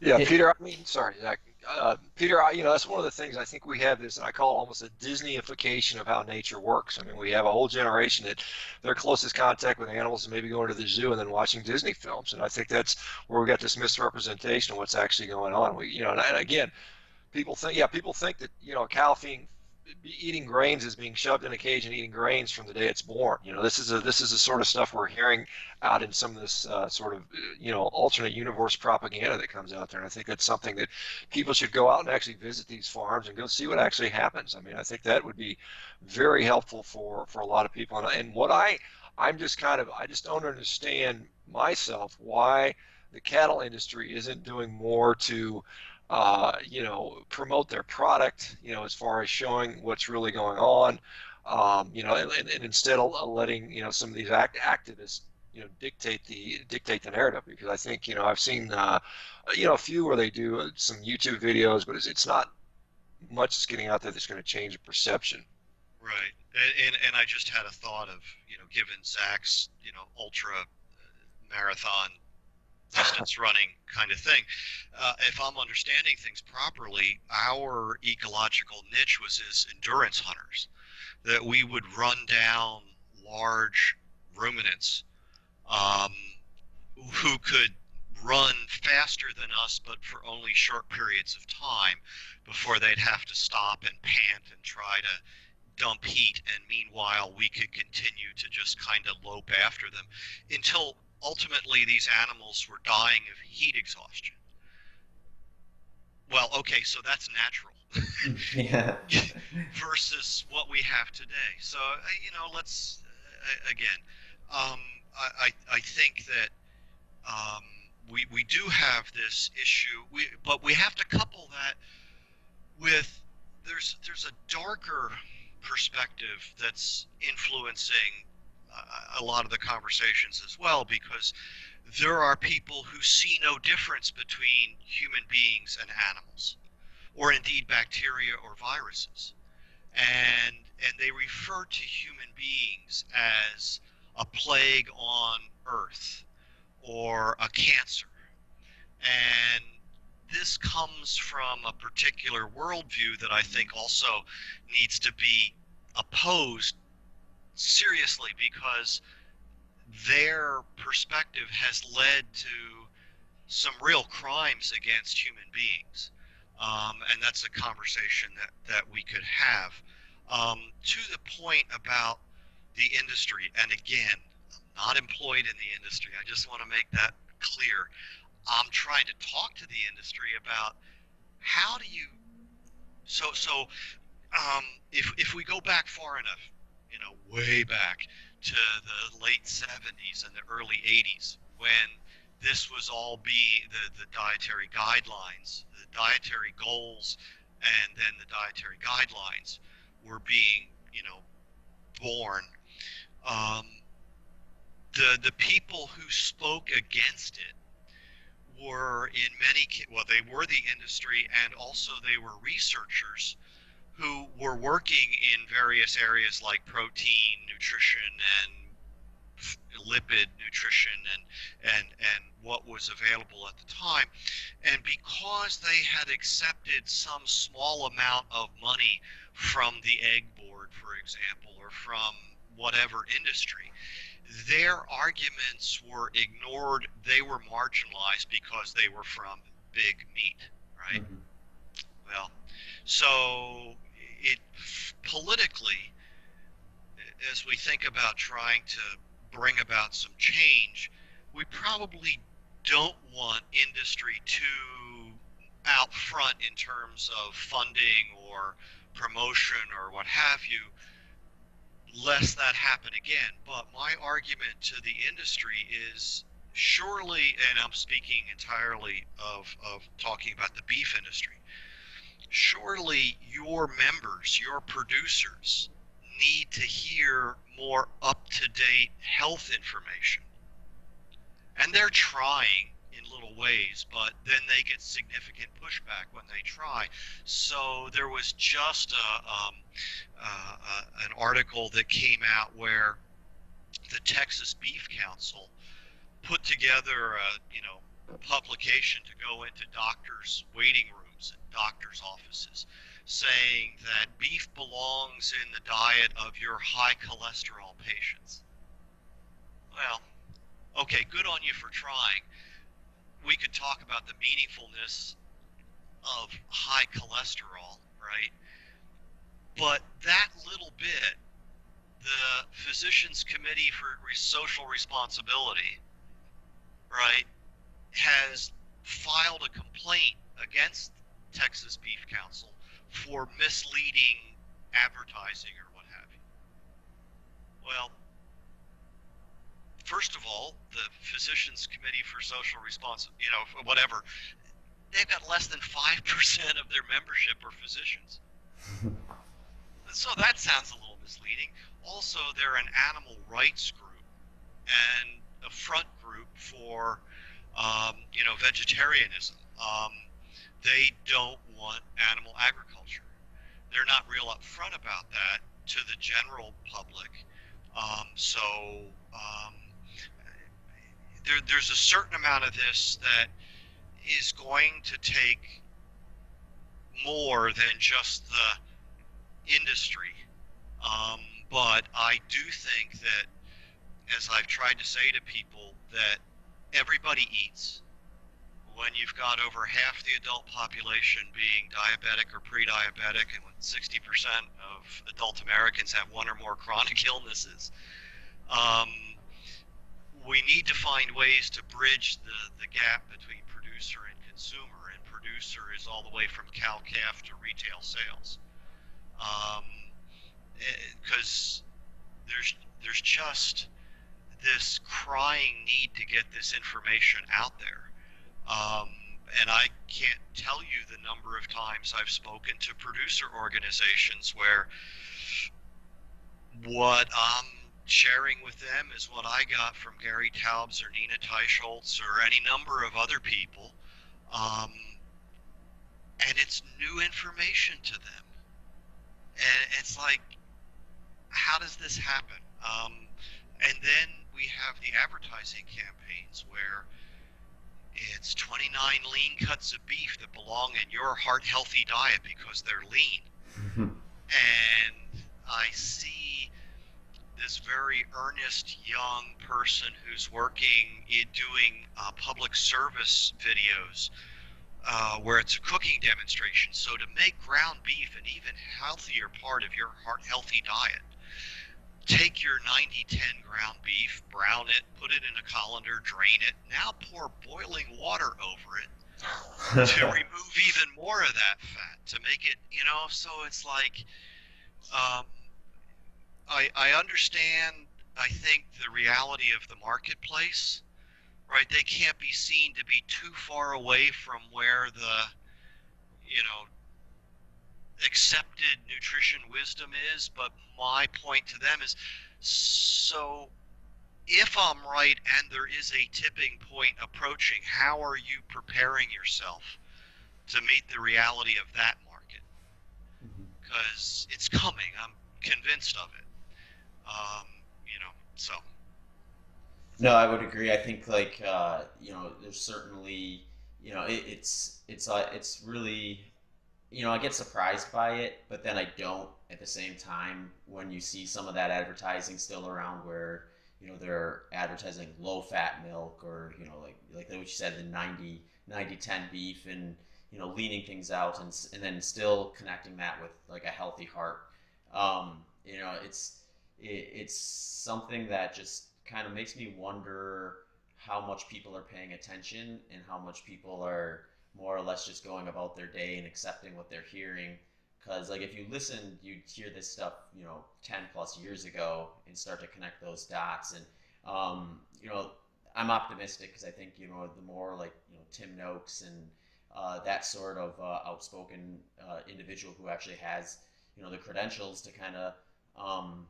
Yeah, Peter, I mean, sorry, Zach. Uh, Peter, I, you know, that's one of the things I think we have this, I call it almost a Disneyification of how nature works. I mean, we have a whole generation that their closest contact with animals is maybe going to the zoo and then watching Disney films. And I think that's where we got this misrepresentation of what's actually going on. We, you know, and, and again, people think, yeah, people think that, you know, a cow feeding, eating grains is being shoved in a cage and eating grains from the day it's born. You know, this is a this is the sort of stuff we're hearing out in some of this uh, sort of, you know, alternate universe propaganda that comes out there. And I think that's something that people should go out and actually visit these farms and go see what actually happens. I mean, I think that would be very helpful for for a lot of people. And, and what I I'm just kind of I just don't understand myself why the cattle industry isn't doing more to Uh, you know, promote their product, you know, as far as showing what's really going on, um, you know, and, and instead of letting, you know, some of these act activists, you know, dictate the dictate the narrative. Because I think, you know, I've seen, uh, you know, a few where they do some YouTube videos, but it's, it's not much that's getting out there that's going to change the perception. Right. And, and I just had a thought of, you know, given Zach's, you know, ultra marathon distance running kind of thing. Uh, if I'm understanding things properly, our ecological niche was as endurance hunters, that we would run down large ruminants um, who could run faster than us, but for only short periods of time before they'd have to stop and pant and try to dump heat. And meanwhile, we could continue to just kind of lope after them until ultimately, these animals were dying of heat exhaustion. Well, okay, so that's natural. Yeah. Versus what we have today. So, you know, let's, uh, again, um, I, I think that um, we, we do have this issue, we, but we have to couple that with, there's, there's a darker perspective that's influencing a lot of the conversations as well, because there are people who see no difference between human beings and animals, or indeed bacteria or viruses, and and they refer to human beings as a plague on Earth or a cancer. And this comes from a particular worldview that I think also needs to be opposed seriously, because their perspective has led to some real crimes against human beings. Um, and that's a conversation that, that we could have. Um, to the point about the industry, and again, I'm not employed in the industry. I just want to make that clear. I'm trying to talk to the industry about how do you... So, so um, if, if we go back far enough, you know, way back to the late seventies and the early eighties, when this was all being the, the dietary guidelines, the dietary goals, and then the dietary guidelines were being, you know, born. Um, the the people who spoke against it were in many, well, they were the industry, and also they were researchers who were working in various areas like protein, nutrition, and lipid nutrition and and and what was available at the time. And because they had accepted some small amount of money from the egg board, for example, or from whatever industry, their arguments were ignored. They were marginalized because they were from big meat, right? Mm-hmm. Well, so it politically, as we think about trying to bring about some change, we probably don't want industry too out front in terms of funding or promotion or what have you, lest that happen again. But my argument to the industry is surely, and I'm speaking entirely of, of talking about the beef industry, surely your members, your producers, need to hear more up-to-date health information. And they're trying in little ways, but then they get significant pushback when they try. So there was just a, um, uh, uh, an article that came out where the Texas Beef Council put together a you know publication to go into doctors' waiting rooms and doctors' offices, saying that beef belongs in the diet of your high cholesterol patients. Well, okay, good on you for trying. We could talk about the meaningfulness of high cholesterol, right? But that little bit, the Physicians Committee for Social Responsibility, right, has filed a complaint against Texas Beef Council for misleading advertising or what have you. Well, first of all, the Physicians Committee for Social Responsibility, you know, for whatever, they've got less than five percent of their membership are physicians. So that sounds a little misleading. Also, they're an animal rights group and a front group for, um, you know, vegetarianism. Um, they don't want animal agriculture. They're not real upfront about that to the general public. Um, so, um, There, there's a certain amount of this that is going to take more than just the industry. Um, but I do think that, as I've tried to say to people, that everybody eats. When you've got over half the adult population being diabetic or pre-diabetic, and when sixty percent of adult Americans have one or more chronic illnesses, um, we need to find ways to bridge the, the gap between producer and consumer, and producer is all the way from cow-calf to retail sales. Because um, there's, there's just this crying need to get this information out there. Um, and I can't tell you the number of times I've spoken to producer organizations where what I'm sharing with them is what I got from Gary Taubes or Nina Teicholz or any number of other people, um, and it's new information to them. And it's like, how does this happen? Um, and then we have the advertising campaigns where it's twenty-nine lean cuts of beef that belong in your heart-healthy diet because they're lean. Mm-hmm. And I see this very earnest young person who's working in doing uh, public service videos uh, where it's a cooking demonstration. So to make ground beef an even healthier part of your heart-healthy diet, take your ninety ten ground beef, brown it, put it in a colander, drain it, now pour boiling water over it to remove even more of that fat, to make it, you know, so it's like, um, I, I understand, I think, the reality of the marketplace, right? They can't be seen to be too far away from where the, you know, accepted nutrition wisdom is. But my point to them is, so if I'm right and there is a tipping point approaching, how are you preparing yourself to meet the reality of that market? Because it's coming. I'm convinced of it. Um, you know, so No, I would agree. I think like, uh, you know, there's certainly, you know, it, it's, it's, uh, it's really, you know, I get surprised by it, but then I don't at the same time, when you see some of that advertising still around where, you know, they're advertising low fat milk or, you know, like, like what you said, the ninety, ninety, ten beef and, you know, leaning things out and, and then still connecting that with like a healthy heart. Um, you know, it's, it, it's something that just kind of makes me wonder how much people are paying attention and how much people are more or less just going about their day and accepting what they're hearing. Because like if you listened, you'd hear this stuff, you know, ten plus years ago and start to connect those dots. And, um, you know, I'm optimistic because I think, you know, the more like, you know, Tim Noakes and uh, that sort of uh, outspoken uh, individual who actually has, you know, the credentials to kind of um,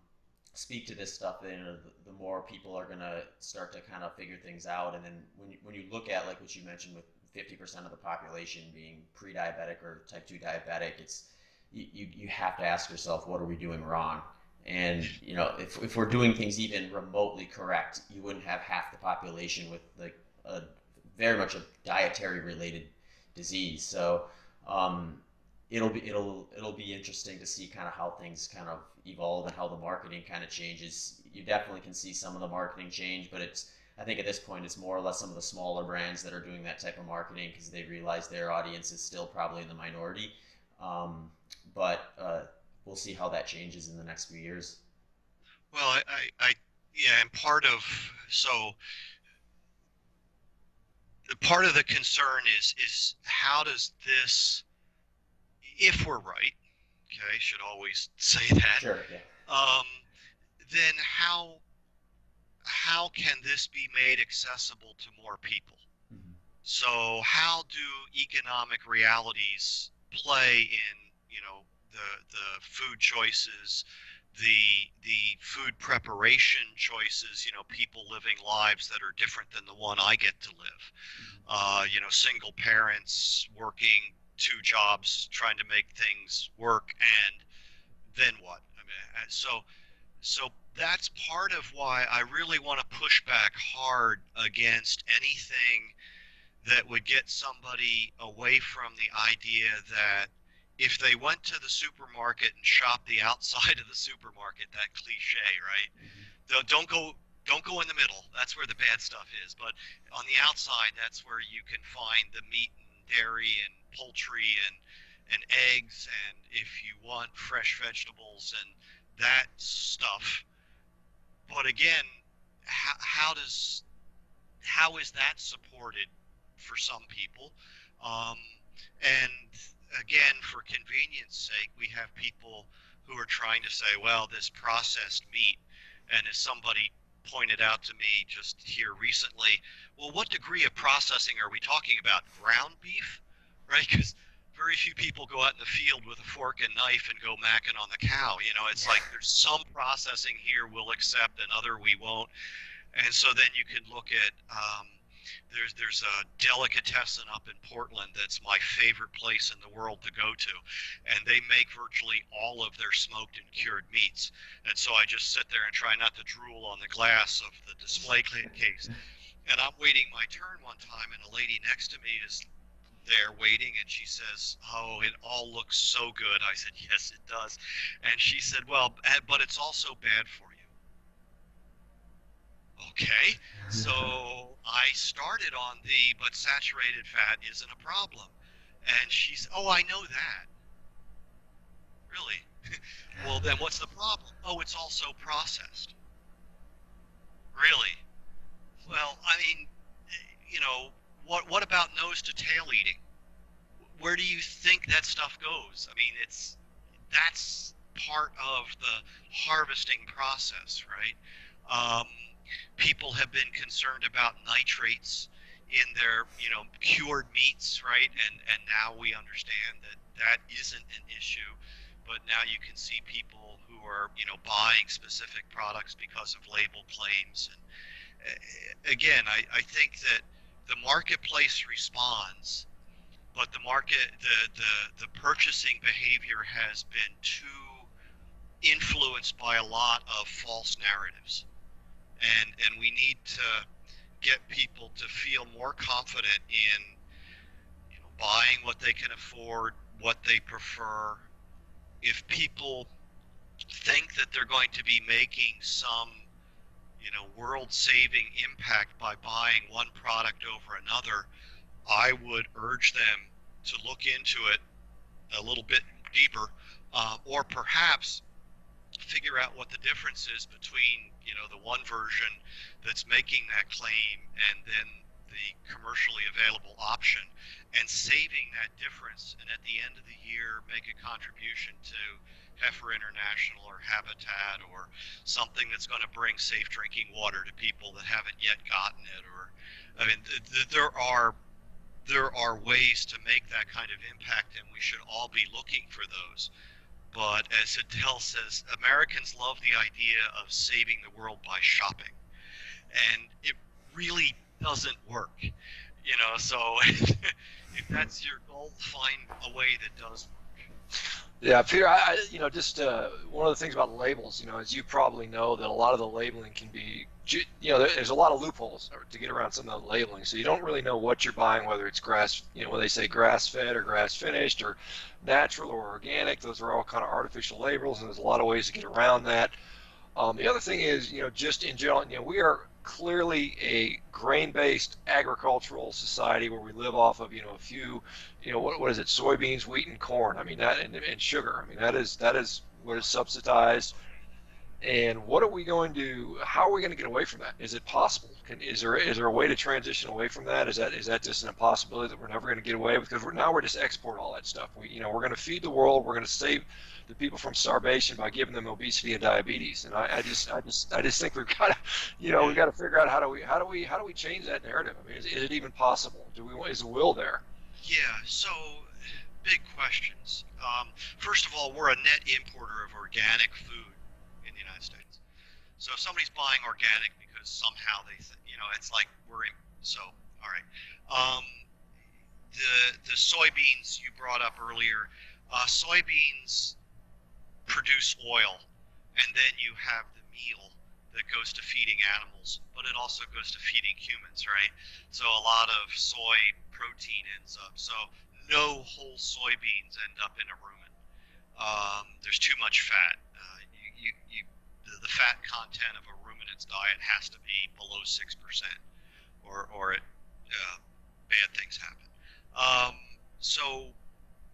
speak to this stuff, then you know, the, the more people are going to start to kind of figure things out. And then when you, when you look at like what you mentioned with fifty percent of the population being pre-diabetic or type two diabetic, it's, you, you have to ask yourself, what are we doing wrong? And, you know, if, if we're doing things even remotely correct, you wouldn't have half the population with like a very much a dietary related disease. So, um, it'll be, it'll, it'll be interesting to see kind of how things kind of evolve and how the marketing kind of changes. You definitely can see some of the marketing change, but it's, I think at this point, it's more or less some of the smaller brands that are doing that type of marketing because they realize their audience is still probably in the minority. Um, but, uh, we'll see how that changes in the next few years. Well, I, I, I yeah, and part of, so part of the concern is, is how does this, if we're right, okay, should always say that. Sure, yeah. Um, then how how can this be made accessible to more people? Mm-hmm. So how do economic realities play in, you know, the the food choices, the the food preparation choices? You know, people living lives that are different than the one I get to live. Mm-hmm. Uh, you know, single parents working two jobs trying to make things work, and then what? I mean, so so that's part of why I really want to push back hard against anything that would get somebody away from the idea that if they went to the supermarket and shopped the outside of the supermarket, that cliche, right? Mm-hmm. Don't go Don't go in the middle. That's where the bad stuff is. But on the outside, that's where you can find the meat and dairy and poultry and and eggs, and if you want fresh vegetables and that stuff. But again, how, how does how is that supported for some people? Um, and again, for convenience sake, we have people who are trying to say, well, this processed meat, and as somebody pointed out to me just here recently, well, what degree of processing are we talking about? Ground beef? Right, because very few people go out in the field with a fork and knife and go macking on the cow. You know, it's like there's some processing here we'll accept and other we won't. And so then you can look at um, there's there's a delicatessen up in Portland that's my favorite place in the world to go to, and they make virtually all of their smoked and cured meats. And so I just sit there and try not to drool on the glass of the display case. And I'm waiting my turn one time, and a lady next to me is there waiting, and she says, oh, it all looks so good. I said, yes, it does. And she said, well, but it's also bad for you. Okay, so I started on the, but saturated fat isn't a problem. And she said, oh, I know that. Really? Well, then what's the problem? Oh, it's also processed. Really? Well, I mean, you know, What, what about nose to tail eating? Where do you think that stuff goes? I mean, it's that's part of the harvesting process, right? Um, people have been concerned about nitrates in their, you know, cured meats, right? And, and now we understand that that isn't an issue. But now you can see people who are, you know, buying specific products because of label claims. And uh, again, I, I think that the marketplace responds, but the market, the, the, the purchasing behavior has been too influenced by a lot of false narratives. and and we need to get people to feel more confident in you know, buying what they can afford, what they prefer. If people think that they're going to be making some you know, world-saving impact by buying one product over another, I would urge them to look into it a little bit deeper, uh, or perhaps figure out what the difference is between you know the one version that's making that claim and then the commercially available option, and saving that difference, and at the end of the year make a contribution to Heifer International or Habitat or something that's going to bring safe drinking water to people that haven't yet gotten it. Or I mean, th th there are there are ways to make that kind of impact, and we should all be looking for those. But as Adele says, Americans love the idea of saving the world by shopping, and it really doesn't work, you know. So if that's your goal, find a way that does work. Yeah, Peter, I, you know, just uh, one of the things about labels, you know, as you probably know, that a lot of the labeling can be, you know, there's a lot of loopholes to get around some of the labeling. So you don't really know what you're buying, whether it's grass, you know, when they say grass-fed or grass-finished or natural or organic, those are all kind of artificial labels, and there's a lot of ways to get around that. Um, the other thing is, you know, just in general, you know, we are clearly a grain-based agricultural society where we live off of, you know, a few, you know, what, what is it, soybeans, wheat, and corn. I mean, that and, and sugar. I mean, that is that is what is subsidized. And what are we going to? How are we going to get away from that? Is it possible? Can, is there is there a way to transition away from that? Is that is that just an impossibility that we're never going to get away with? Because we're, now we're just exporting all that stuff. We you know we're going to feed the world. We're going to save the people from starvation by giving them obesity and diabetes. And I, I just I just I just think we've got to you know we've got to figure out how do we how do we how do we change that narrative? I mean, is, is it even possible? Do we is the will there? Yeah. So. Big questions. Um, first of all, we're a net importer of organic food. The United States. So if somebody's buying organic because somehow they, th you know, it's like we're in, so all right. Um, the the soybeans you brought up earlier, uh, soybeans produce oil, and then you have the meal that goes to feeding animals, but it also goes to feeding humans, right? So a lot of soy protein ends up. So no whole soybeans end up in a rumen. Um, there's too much fat. Uh, You, you, the fat content of a ruminant's diet has to be below six percent, or, or it, uh, bad things happen. Um, so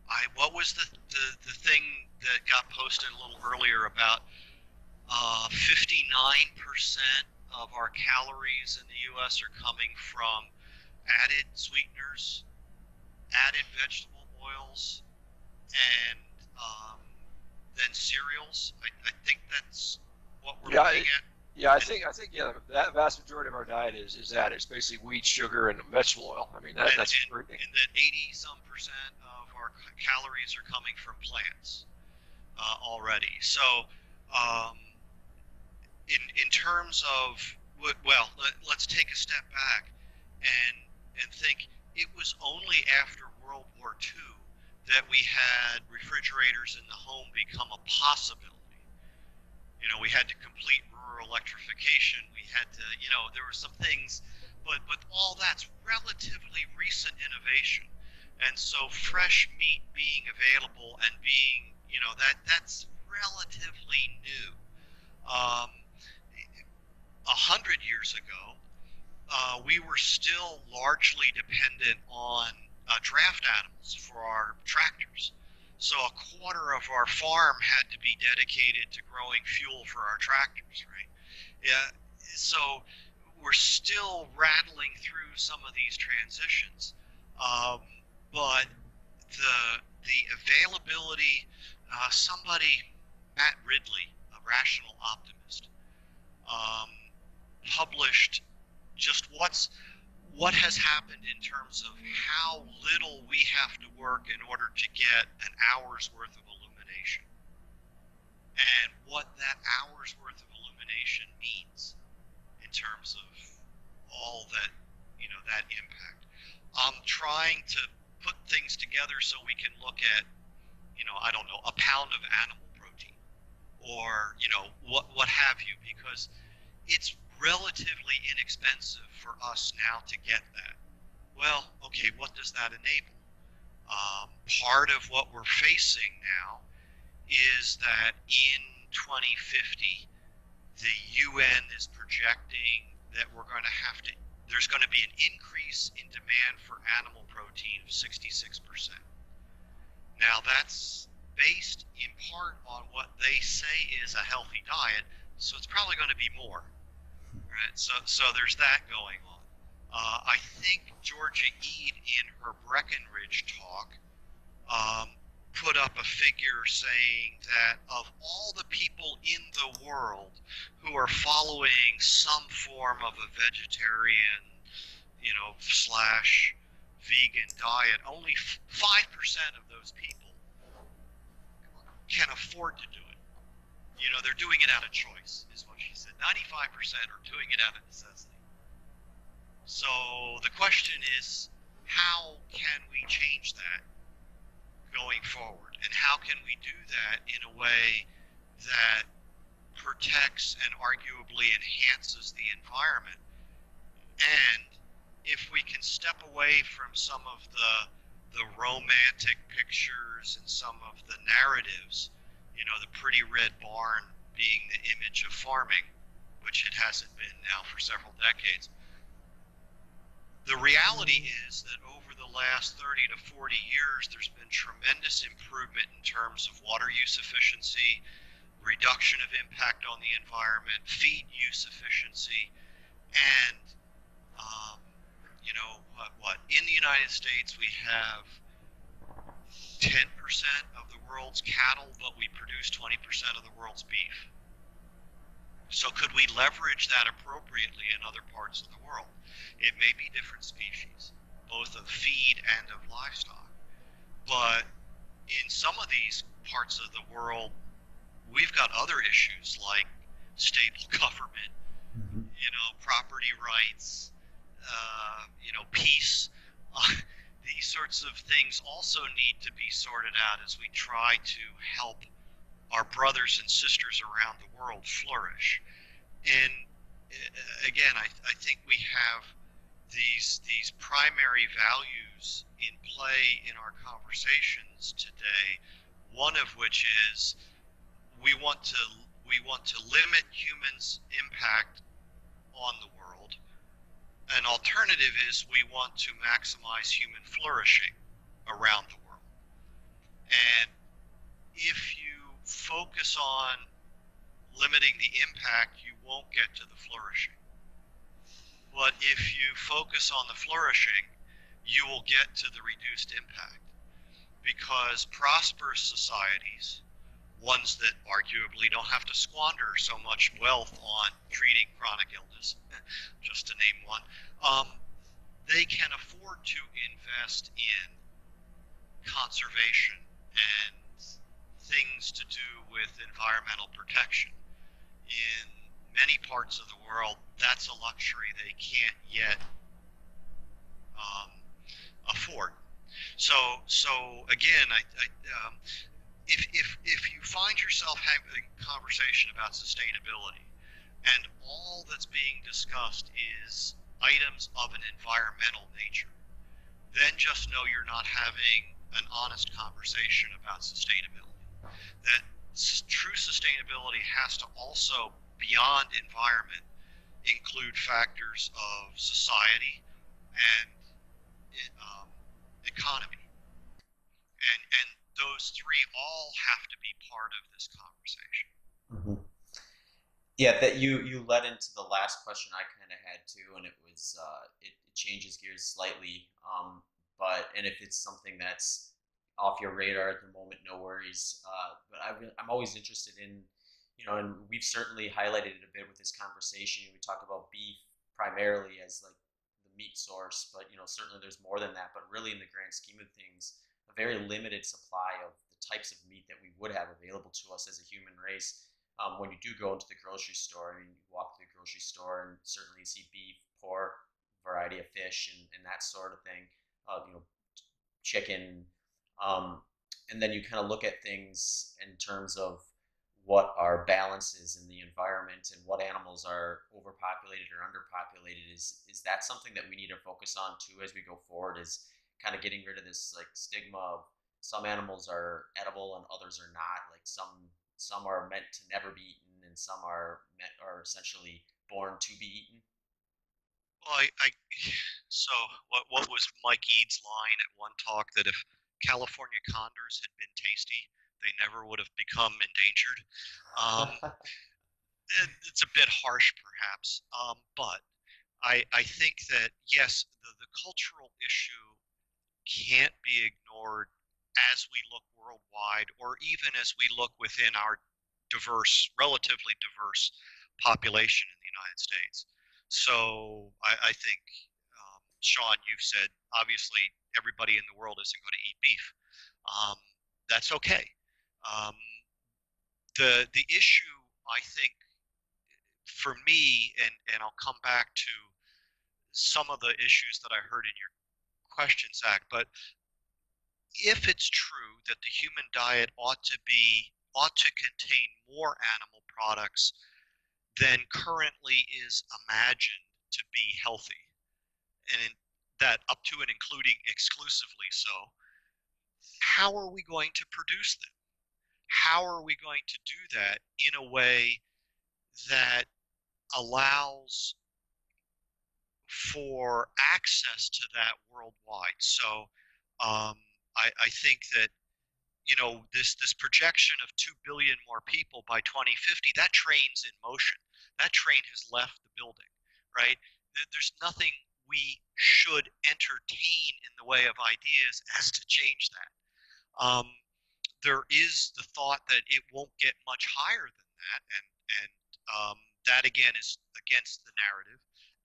I, what was the, the, the thing that got posted a little earlier about uh, fifty-nine percent of our calories in the U S are coming from added sweeteners, added vegetable oils, and um, than cereals. I, I think that's what we're yeah, looking at. Yeah, I think I think yeah, that vast majority of our diet is is that it's basically wheat, sugar, and vegetable oil. I mean, that, and, that's and, and that eighty some percent of our calories are coming from plants uh, already. So, um, in in terms of well, let, let's take a step back and and think. It was only after World War Two that we had refrigerators in the home become a possibility. You know, we had to complete rural electrification. We had to, you know, there were some things, but, but all that's relatively recent innovation. And so fresh meat being available and being, you know, that that's relatively new. Um, a hundred years ago, uh, we were still largely dependent on Uh, draft animals for our tractors. So a quarter of our farm had to be dedicated to growing fuel for our tractors, right? Yeah, so we're still rattling through some of these transitions, um, but the, the availability, uh, somebody, Matt Ridley, a rational optimist, um, published just what's what has happened in terms of how little we have to work in order to get an hour's worth of illumination, and what that hour's worth of illumination means in terms of all that, you know, that impact. I'm trying to put things together so we can look at, you know, I don't know, a pound of animal protein or, you know, what, what have you, because it's relatively inexpensive for us now to get that. Well, okay, what does that enable? Um, part of what we're facing now is that in twenty fifty, the U N is projecting that we're going to have to, there's going to be an increase in demand for animal protein of sixty-six percent. Now that's based in part on what they say is a healthy diet, so it's probably going to be more. Right? So, so there's that going on. Uh, I think Georgia Ede in her Breckenridge talk um, put up a figure saying that of all the people in the world who are following some form of a vegetarian, you know, slash vegan diet, only five percent of those people can afford to do it. You know, they're doing it out of choice, is what she said. ninety-five percent are doing it out of necessity. So the question is, how can we change that going forward? And how can we do that in a way that protects and arguably enhances the environment? And if we can step away from some of the the romantic pictures and some of the narratives, you know, the pretty red barn being the image of farming, which it hasn't been now for several decades. The reality is that over the last thirty to forty years, there's been tremendous improvement in terms of water use efficiency, reduction of impact on the environment, feed use efficiency, and, um, you know, what, what? In the United States, we have ten percent of the world's cattle, but we produce twenty percent of the world's beef. So could we leverage that appropriately in other parts of the world? It may be different species, both of feed and of livestock. But in some of these parts of the world, we've got other issues like stable government, mm-hmm. you know, property rights, uh, you know, peace. Uh, these sorts of things also need to be sorted out as we try to help our brothers and sisters around the world flourish. And again, I, I think we have these, these primary values in play in our conversations today, one of which is we want to, we want to limit humans' impact on the world. An alternative is we want to maximize human flourishing around the world. And if you focus on limiting the impact, you won't get to the flourishing. But if you focus on the flourishing, you will get to the reduced impact. Because prosperous societies, ones that arguably don't have to squander so much wealth on treating chronic illness, just to name one, um, they can afford to invest in conservation and things to do with environmental protection. In many parts of the world, that's a luxury they can't yet um, afford. So, so again, I, I, um, if, if, if you find yourself having a conversation about sustainability and all that's being discussed is items of an environmental nature, then just know you're not having an honest conversation about sustainability. That true sustainability has to also, beyond environment, include factors of society and um, economy. And, and those three all have to be part of this conversation. Mm-hmm. Yeah, that you, you led into the last question I kind of had too, and it was, uh, it, it changes gears slightly, um, but, and if it's something that's off your radar at the moment, no worries. Uh, but I've, I'm always interested in, you know, and we've certainly highlighted it a bit with this conversation. We talk about beef primarily as like the meat source, but you know, certainly there's more than that. But really, in the grand scheme of things, a very limited supply of the types of meat that we would have available to us as a human race. Um, when you do go into the grocery store and you walk through the grocery store, and certainly you see beef, pork, variety of fish, and, and that sort of thing. Uh, you know, chicken. Um, and then you kind of look at things in terms of what our balance is in the environment and what animals are overpopulated or underpopulated, is is that something that we need to focus on too as we go forward, is kind of getting rid of this like stigma of some animals are edible and others are not, like some some are meant to never be eaten and some are meant, are essentially born to be eaten? Well, I, I so what what was Mike Eade's line at one talk, that if California condors had been tasty, they never would have become endangered. Um, it, it's a bit harsh, perhaps, um, but I, I think that, yes, the, the cultural issue can't be ignored as we look worldwide, or even as we look within our diverse, relatively diverse population in the United States. So I, I think, um, Sean, you've said, obviously, everybody in the world isn't going to eat beef. Um, that's okay. Um, the the issue, I think, for me, and, and I'll come back to some of the issues that I heard in your question, Zach, but if it's true that the human diet ought to be ought to contain more animal products than currently is imagined to be healthy, and in, that up to and including exclusively so, how are we going to produce them? How are we going to do that in a way that allows for access to that worldwide? So um, I, I think that, you know, this, this projection of two billion more people by twenty fifty, that train's in motion. That train has left the building, right? There's nothing we should entertain in the way of ideas as to change that. Um, there is the thought that it won't get much higher than that, and and um, that again is against the narrative.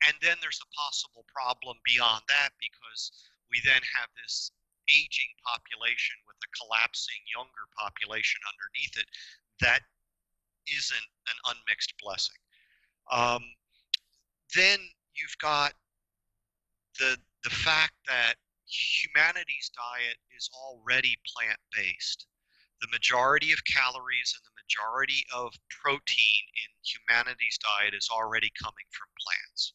And then there's a possible problem beyond that, because we then have this aging population with a collapsing younger population underneath it. That isn't an unmixed blessing. Um, then you've got the the fact that humanity's diet is already plant-based. The majority of calories and the majority of protein in humanity's diet is already coming from plants.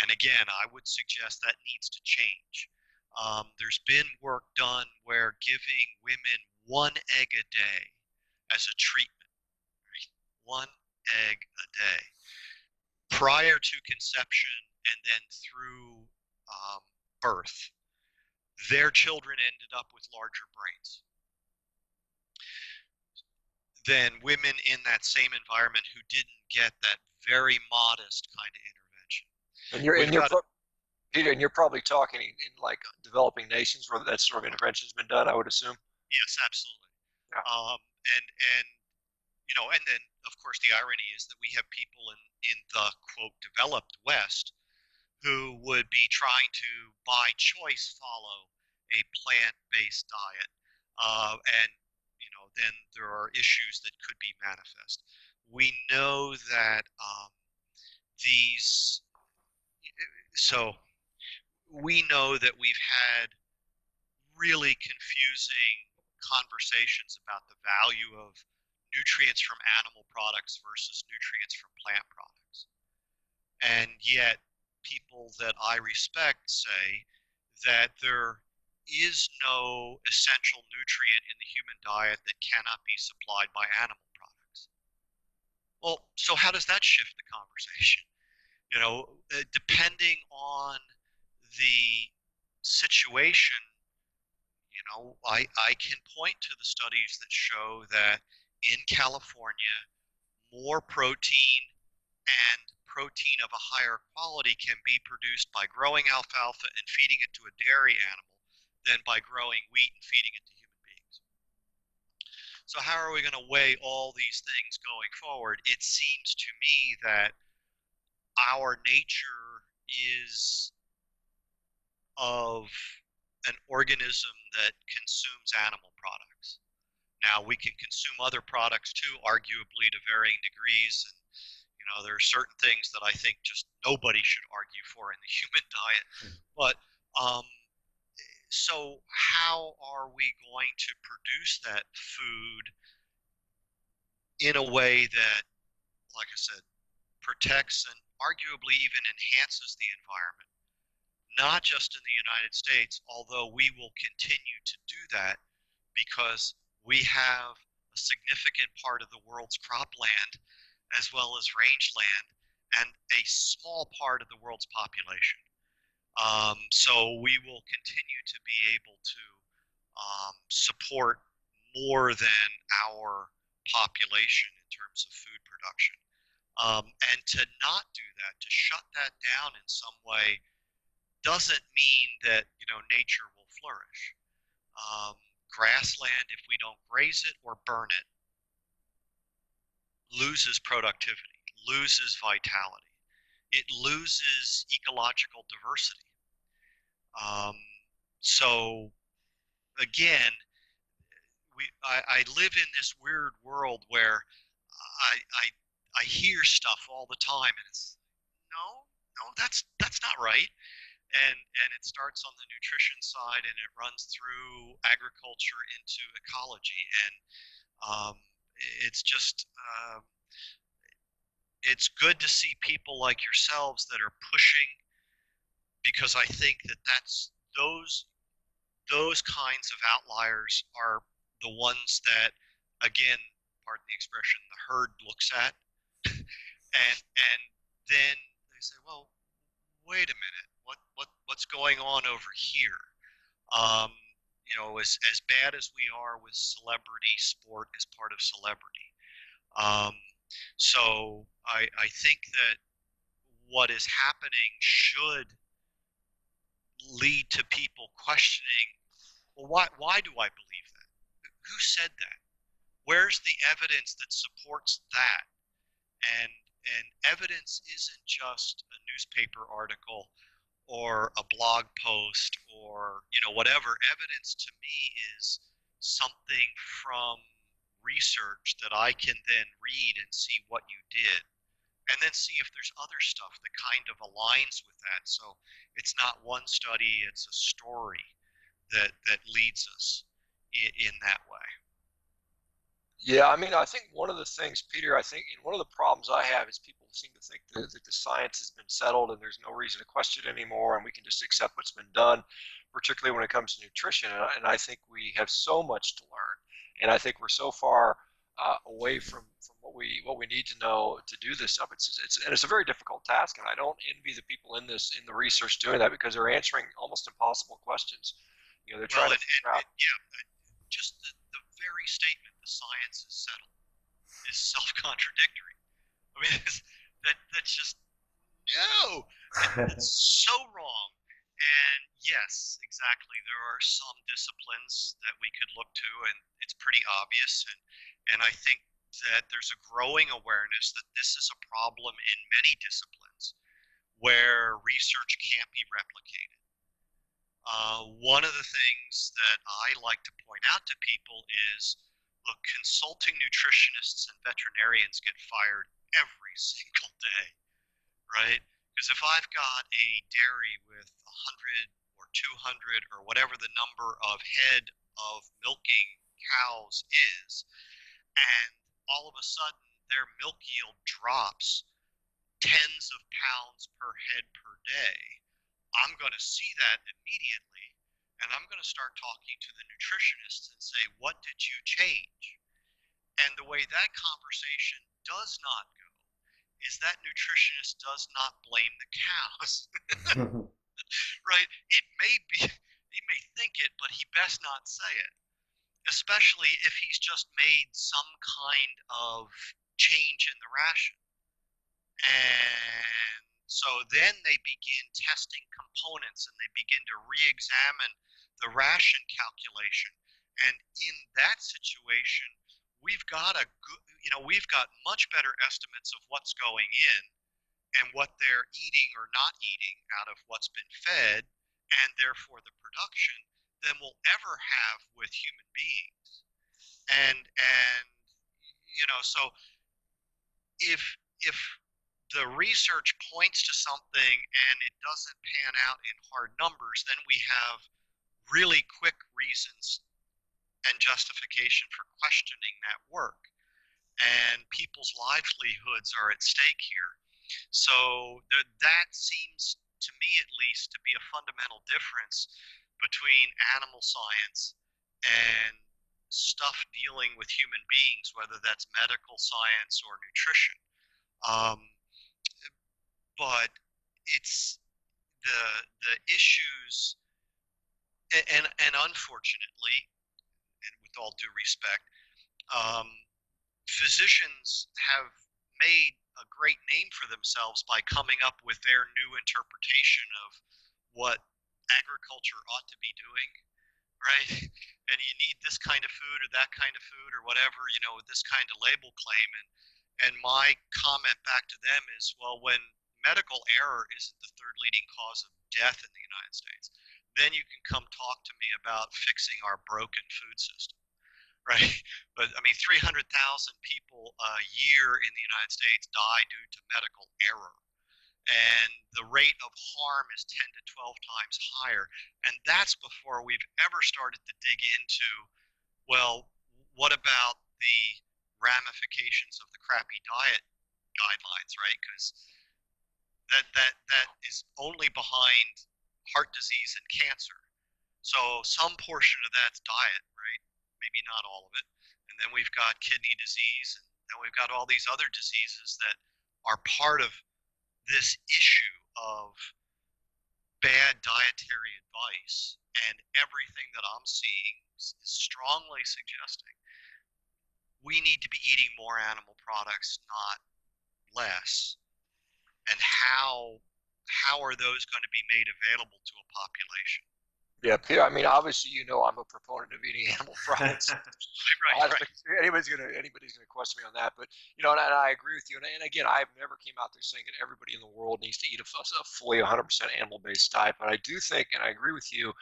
And again, I would suggest that needs to change. Um, there's been work done where giving women one egg a day as a treatment, right? One egg a day, prior to conception and then through um, birth. Their children ended up with larger brains than women in that same environment who didn't get that very modest kind of intervention. And you're, and you're, pro- Peter, and you're probably talking in, in like developing nations where that sort of intervention has been done, I would assume. Yes, absolutely. Yeah. Um, and and you know, and then of course the irony is that we have people in in the quote developed West who would be trying to, by choice, follow a plant-based diet. Uh, and, you know, then there are issues that could be manifest. We know that um, these – so we know that we've had really confusing conversations about the value of nutrients from animal products versus nutrients from plant products. And yet, people that I respect say that there is no essential nutrient in the human diet that cannot be supplied by animal products. Well, so how does that shift the conversation? You know, depending on the situation, you know, I, I can point to the studies that show that in California, more protein and protein of a higher quality can be produced by growing alfalfa and feeding it to a dairy animal than by growing wheat and feeding it to human beings. So how are we going to weigh all these things going forward? It seems to me that our nature is of an organism that consumes animal products. Now, we can consume other products too, arguably to varying degrees, and you know, there are certain things that I think just nobody should argue for in the human diet. But um, so how are we going to produce that food in a way that, like I said, protects and arguably even enhances the environment, not just in the United States, although we will continue to do that because we have a significant part of the world's cropland as well as rangeland and a small part of the world's population. Um, so we will continue to be able to um, support more than our population in terms of food production. Um, and to not do that, to shut that down in some way, doesn't mean that, you know, nature will flourish. Um, grassland, if we don't graze it or burn it, loses productivity, loses vitality. It loses ecological diversity. Um, so, again, we I, I live in this weird world where I, I I hear stuff all the time, and it's no, no, that's that's not right. And and it starts on the nutrition side, and it runs through agriculture into ecology, and um, it's just uh, it's good to see people like yourselves that are pushing, because I think that that's those those kinds of outliers are the ones that, again, pardon the expression, the herd looks at. And and then they say, well, wait a minute, what what what's going on over here? Um, you know, as as bad as we are with celebrity, sport is part of celebrity. Um, so I I think that what is happening should lead to people questioning, well, why why do I believe that? Who said that? Where's the evidence that supports that? And and evidence isn't just a newspaper article or a blog post or, you know, whatever. Evidence to me is something from research that I can then read and see what you did, and then see if there's other stuff that kind of aligns with that. So it's not one study, it's a story that that leads us in, in that way. Yeah, I mean, I think one of the things, Peter, I think and one of the problems I have is people seem to think that, that the science has been settled and there's no reason to question it anymore, and we can just accept what's been done, particularly when it comes to nutrition. And I, and I think we have so much to learn, and I think we're so far uh, away from, from what we what we need to know to do this stuff. It's it's and it's a very difficult task, and I don't envy the people in this in the research doing that, because they're answering almost impossible questions. You know, they're well, trying and, to figure out. Yeah, just the, the very statement. Science is settled is self-contradictory. I mean, it's, that that's just no. That, that's so wrong. And yes, exactly. There are some disciplines that we could look to, and it's pretty obvious. And and I think that there's a growing awareness that this is a problem in many disciplines where research can't be replicated. Uh, one of the things that I like to point out to people is, look, consulting nutritionists and veterinarians get fired every single day, right? Because if I've got a dairy with one hundred or two hundred or whatever the number of head of milking cows is, and all of a sudden their milk yield drops tens of pounds per head per day, I'm going to see that immediately. And I'm going to start talking to the nutritionists and say, what did you change? And the way that conversation does not go is that nutritionist does not blame the cows, right? It may be, he may think it, but he best not say it, especially if he's just made some kind of change in the ration. And so then they begin testing components, and they begin to re-examine the ration calculation, and in that situation, we've got a good, you know, we've got much better estimates of what's going in, and what they're eating or not eating out of what's been fed, and therefore the production, than we'll ever have with human beings, and and you know, so if if the research points to something and it doesn't pan out in hard numbers, then we have really quick reasons and justification for questioning that work. and people's livelihoods are at stake here. So th- that seems, to me at least, to be a fundamental difference between animal science and stuff dealing with human beings, whether that's medical science or nutrition. Um, but it's the the issues, and, and, and unfortunately, and with all due respect, um, physicians have made a great name for themselves by coming up with their new interpretation of what agriculture ought to be doing, right? And you need this kind of food or that kind of food or whatever, you know, with this kind of label claim. And and my comment back to them is, well, when medical error isn't the third leading cause of death in the United States, then you can come talk to me about fixing our broken food system, right? But I mean, three hundred thousand people a year in the United States die due to medical error. And the rate of harm is ten to twelve times higher. And that's before we've ever started to dig into, well, what about the ramifications of the crappy diet guidelines, right? Because that, that, that is only behind heart disease and cancer. So some portion of that's diet, right? Maybe not all of it. And then we've got kidney disease, and then we've got all these other diseases that are part of this issue of bad dietary advice, and everything that I'm seeing is strongly suggesting we need to be eating more animal products, not less. And how how are those going to be made available to a population? Yeah, Peter, I mean, obviously, you know, I'm a proponent of eating animal products. right, right. Anybody's gonna anybody's gonna question me on that, but you know, and, and I agree with you. And, and again, I've never came out there saying that everybody in the world needs to eat a, a fully one hundred percent animal-based diet. But I do think, and I agree with you,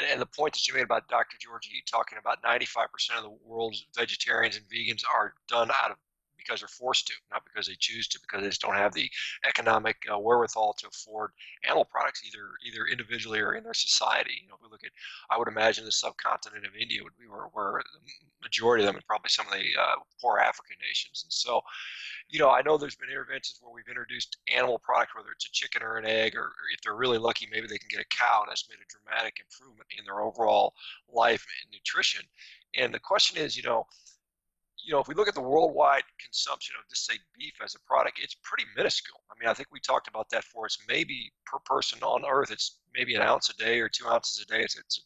and, and the point that you made about Doctor Georgia Ede talking about ninety-five percent of the world's vegetarians and vegans are done out of because they're forced to, not because they choose to, because they just don't have the economic uh, wherewithal to afford animal products, either either individually or in their society. You know, if we look at, I would imagine the subcontinent of India would be where, where the majority of them, and probably some of the uh, poor African nations. And so, you know, I know there's been interventions where we've introduced animal products, whether it's a chicken or an egg, or, or if they're really lucky, maybe they can get a cow, and that's made a dramatic improvement in their overall life and nutrition. And the question is, you know, You know, if we look at the worldwide consumption of, just say, beef as a product, it's pretty minuscule. I mean, I think we talked about that for us. Maybe per person on Earth, it's maybe an ounce a day or two ounces a day. It's, it's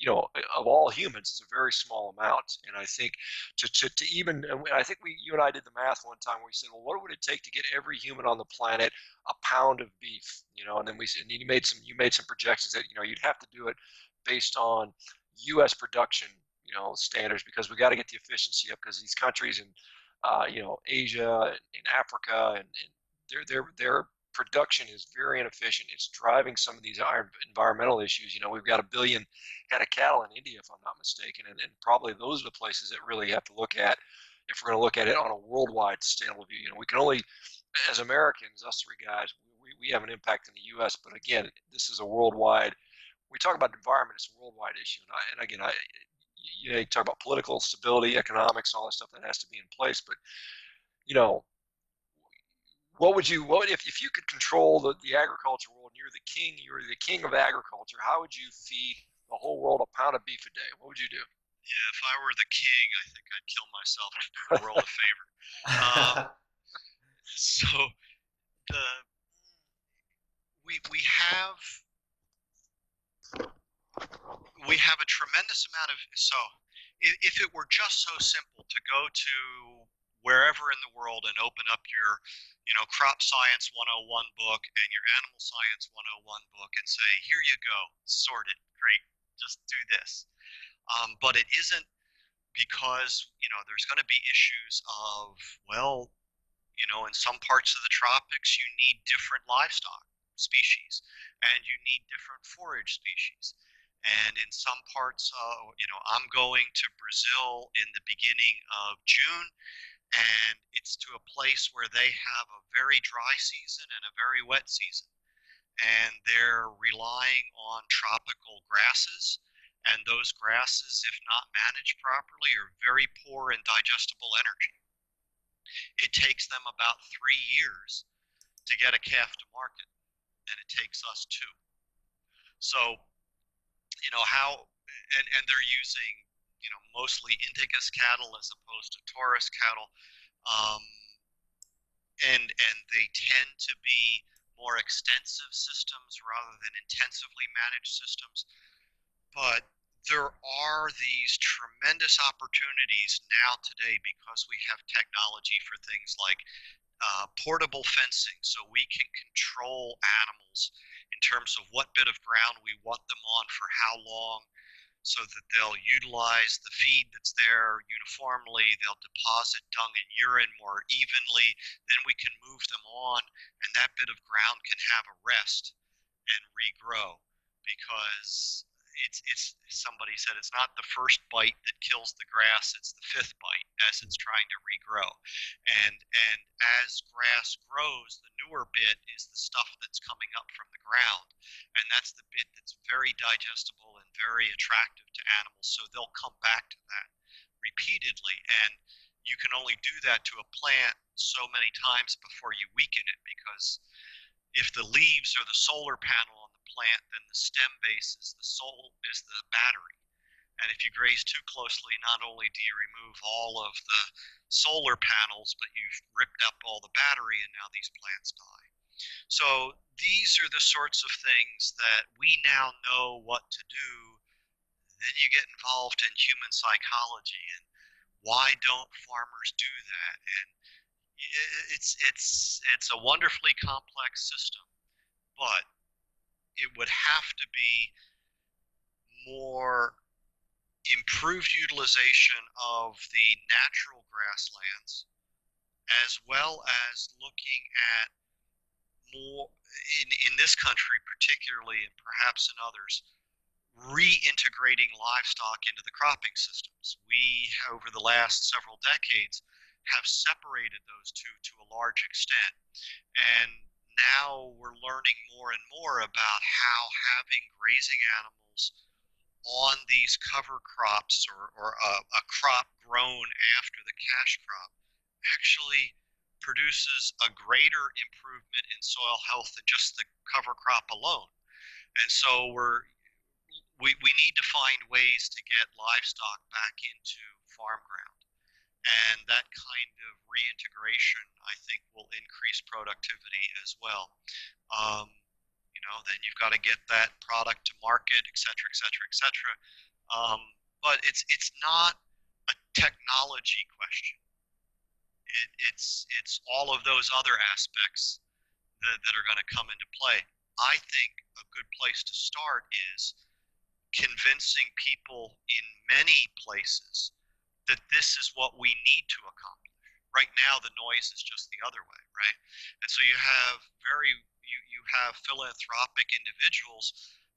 you know, of all humans, it's a very small amount. And I think to, to, to even, I think we, you and I did the math one time where we said, well, what would it take to get every human on the planet a pound of beef? You know, and then we and you made some you made some projections that, you know, you'd have to do it based on U S production, you know, standards, because we got to get the efficiency up, because these countries in, uh, you know, Asia and, and Africa, and, and their their their production is very inefficient. It's driving some of these environmental issues. You know, we've got a billion head of cattle in India, if I'm not mistaken, and, and probably those are the places that really have to look at if we're going to look at it on a worldwide sustainable view. You know, we can only, as Americans, us three guys, we, we have an impact in the U S, but again, this is a worldwide. We talk about the environment; it's a worldwide issue, and, I, and again, I. You know, you talk about political stability, economics, all that stuff that has to be in place. But, you know, what would you, what if, if you could control the, the agriculture world, and you're the king, you're the king of agriculture, how would you feed the whole world a pound of beef a day? What would you do? Yeah, if I were the king, I think I'd kill myself to do the world a favor. Um, so the we we have. We have a tremendous amount of, so if it were just so simple to go to wherever in the world and open up your, you know, crop science one oh one book and your animal science one oh one book and say, here you go, sorted, great, just do this. Um, but it isn't, because, you know, there's going to be issues of, well, you know, in some parts of the tropics, you need different livestock species, and you need different forage species. And in some parts, uh, you know, I'm going to Brazil in the beginning of June, and it's to a place where they have a very dry season and a very wet season. And they're relying on tropical grasses, and those grasses, if not managed properly, are very poor in digestible energy. It takes them about three years to get a calf to market, and it takes us two. So, you know, how, and, and they're using, you know, mostly Indicus cattle as opposed to Taurus cattle. Um, and, and they tend to be more extensive systems rather than intensively managed systems. But there are these tremendous opportunities now today because we have technology for things like uh, portable fencing, so we can control animals in terms of what bit of ground we want them on for how long, so that they'll utilize the feed that's there uniformly, they'll deposit dung and urine more evenly, then we can move them on, and that bit of ground can have a rest and regrow, because It's, it's somebody said it's not the first bite that kills the grass, it's the fifth bite as it's trying to regrow. And and as grass grows, the newer bit is the stuff that's coming up from the ground. And that's the bit that's very digestible and very attractive to animals. So they'll come back to that repeatedly. And you can only do that to a plant so many times before you weaken it, because if the leaves or the solar panel plant, then the stem base is the soul is the battery, and if you graze too closely, not only do you remove all of the solar panels, but you've ripped up all the battery, and now these plants die. So these are the sorts of things that we now know what to do. Then you get involved in human psychology and why don't farmers do that, and it's it's it's a wonderfully complex system, but it would have to be more improved utilization of the natural grasslands, as well as looking at more, in, in this country particularly, and perhaps in others, reintegrating livestock into the cropping systems. We, over the last several decades, have separated those two to a large extent. And now we're learning more and more about how having grazing animals on these cover crops, or, or a, a crop grown after the cash crop, actually produces a greater improvement in soil health than just the cover crop alone. And so we're, we, we need to find ways to get livestock back into farm ground. And that kind of reintegration, I think, will increase productivity as well. Um, you know, then you've got to get that product to market, et cetera, et cetera, et cetera. Um, but it's it's not a technology question. It, it's it's all of those other aspects that, that are going to come into play. I think a good place to start is convincing people in many places that this is what we need to accomplish. Right now, the noise is just the other way, right? And so you have very, you, you have philanthropic individuals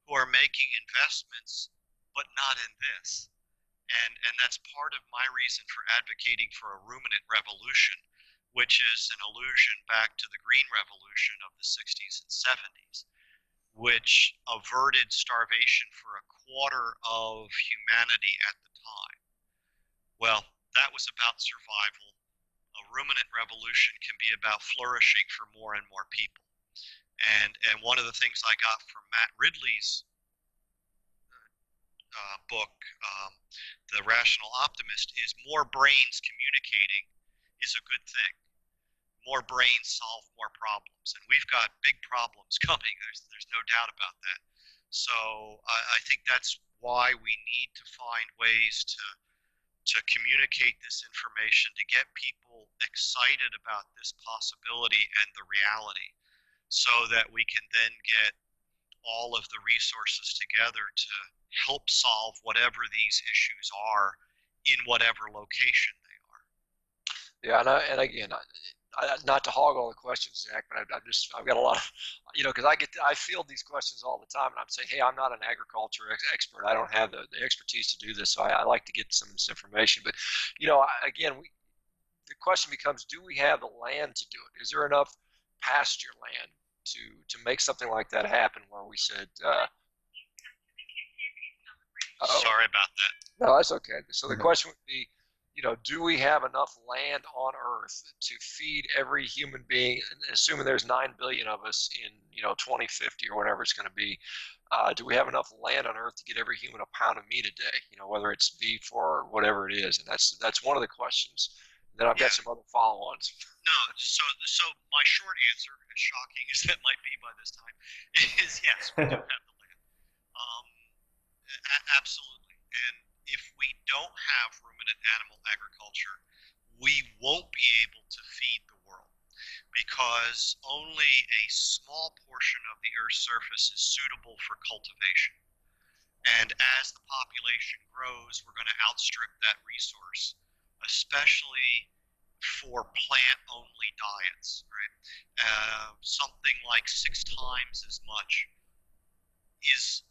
who are making investments, but not in this. And, and that's part of my reason for advocating for a ruminant revolution, which is an allusion back to the Green Revolution of the sixties and seventies, which averted starvation for a quarter of humanity at the time. Well, that was about survival. A ruminant revolution can be about flourishing for more and more people. And and one of the things I got from Matt Ridley's uh, book, um, The Rational Optimist, is more brains communicating is a good thing. More brains solve more problems. And we've got big problems coming. There's, there's no doubt about that. So I, I think that's why we need to find ways to to communicate this information, to get people excited about this possibility and the reality, so that we can then get all of the resources together to help solve whatever these issues are in whatever location they are. Yeah, and, I, and again, I, I, not to hog all the questions, Zach, but I, I just, I've got a lot of, you know, because I get, to, I field these questions all the time, and I'm saying, hey, I'm not an agriculture ex expert. I don't have the, the expertise to do this, so I, I like to get some of this information. But, you know, I, again, we, the question becomes, do we have the land to do it? Is there enough pasture land to, to make something like that happen where we said, uh, uh-oh. Sorry about that. No, that's okay. So the question would be, you know, do we have enough land on Earth to feed every human being, assuming there's nine billion of us in, you know, twenty fifty or whatever it's going to be, uh, do we have enough land on Earth to get every human a pound of meat a day, you know, whether it's beef or whatever it is? And that's that's one of the questions. Then I've got yeah. some other follow-ons. No, so so my short answer, as shocking as that might be by this time, is yes, we do have the land. Um, a- absolutely. And if we don't have ruminant animal agriculture, we won't be able to feed the world, because only a small portion of the Earth's surface is suitable for cultivation. And as the population grows, we're going to outstrip that resource, especially for plant-only diets, right? Uh, something like six times as much is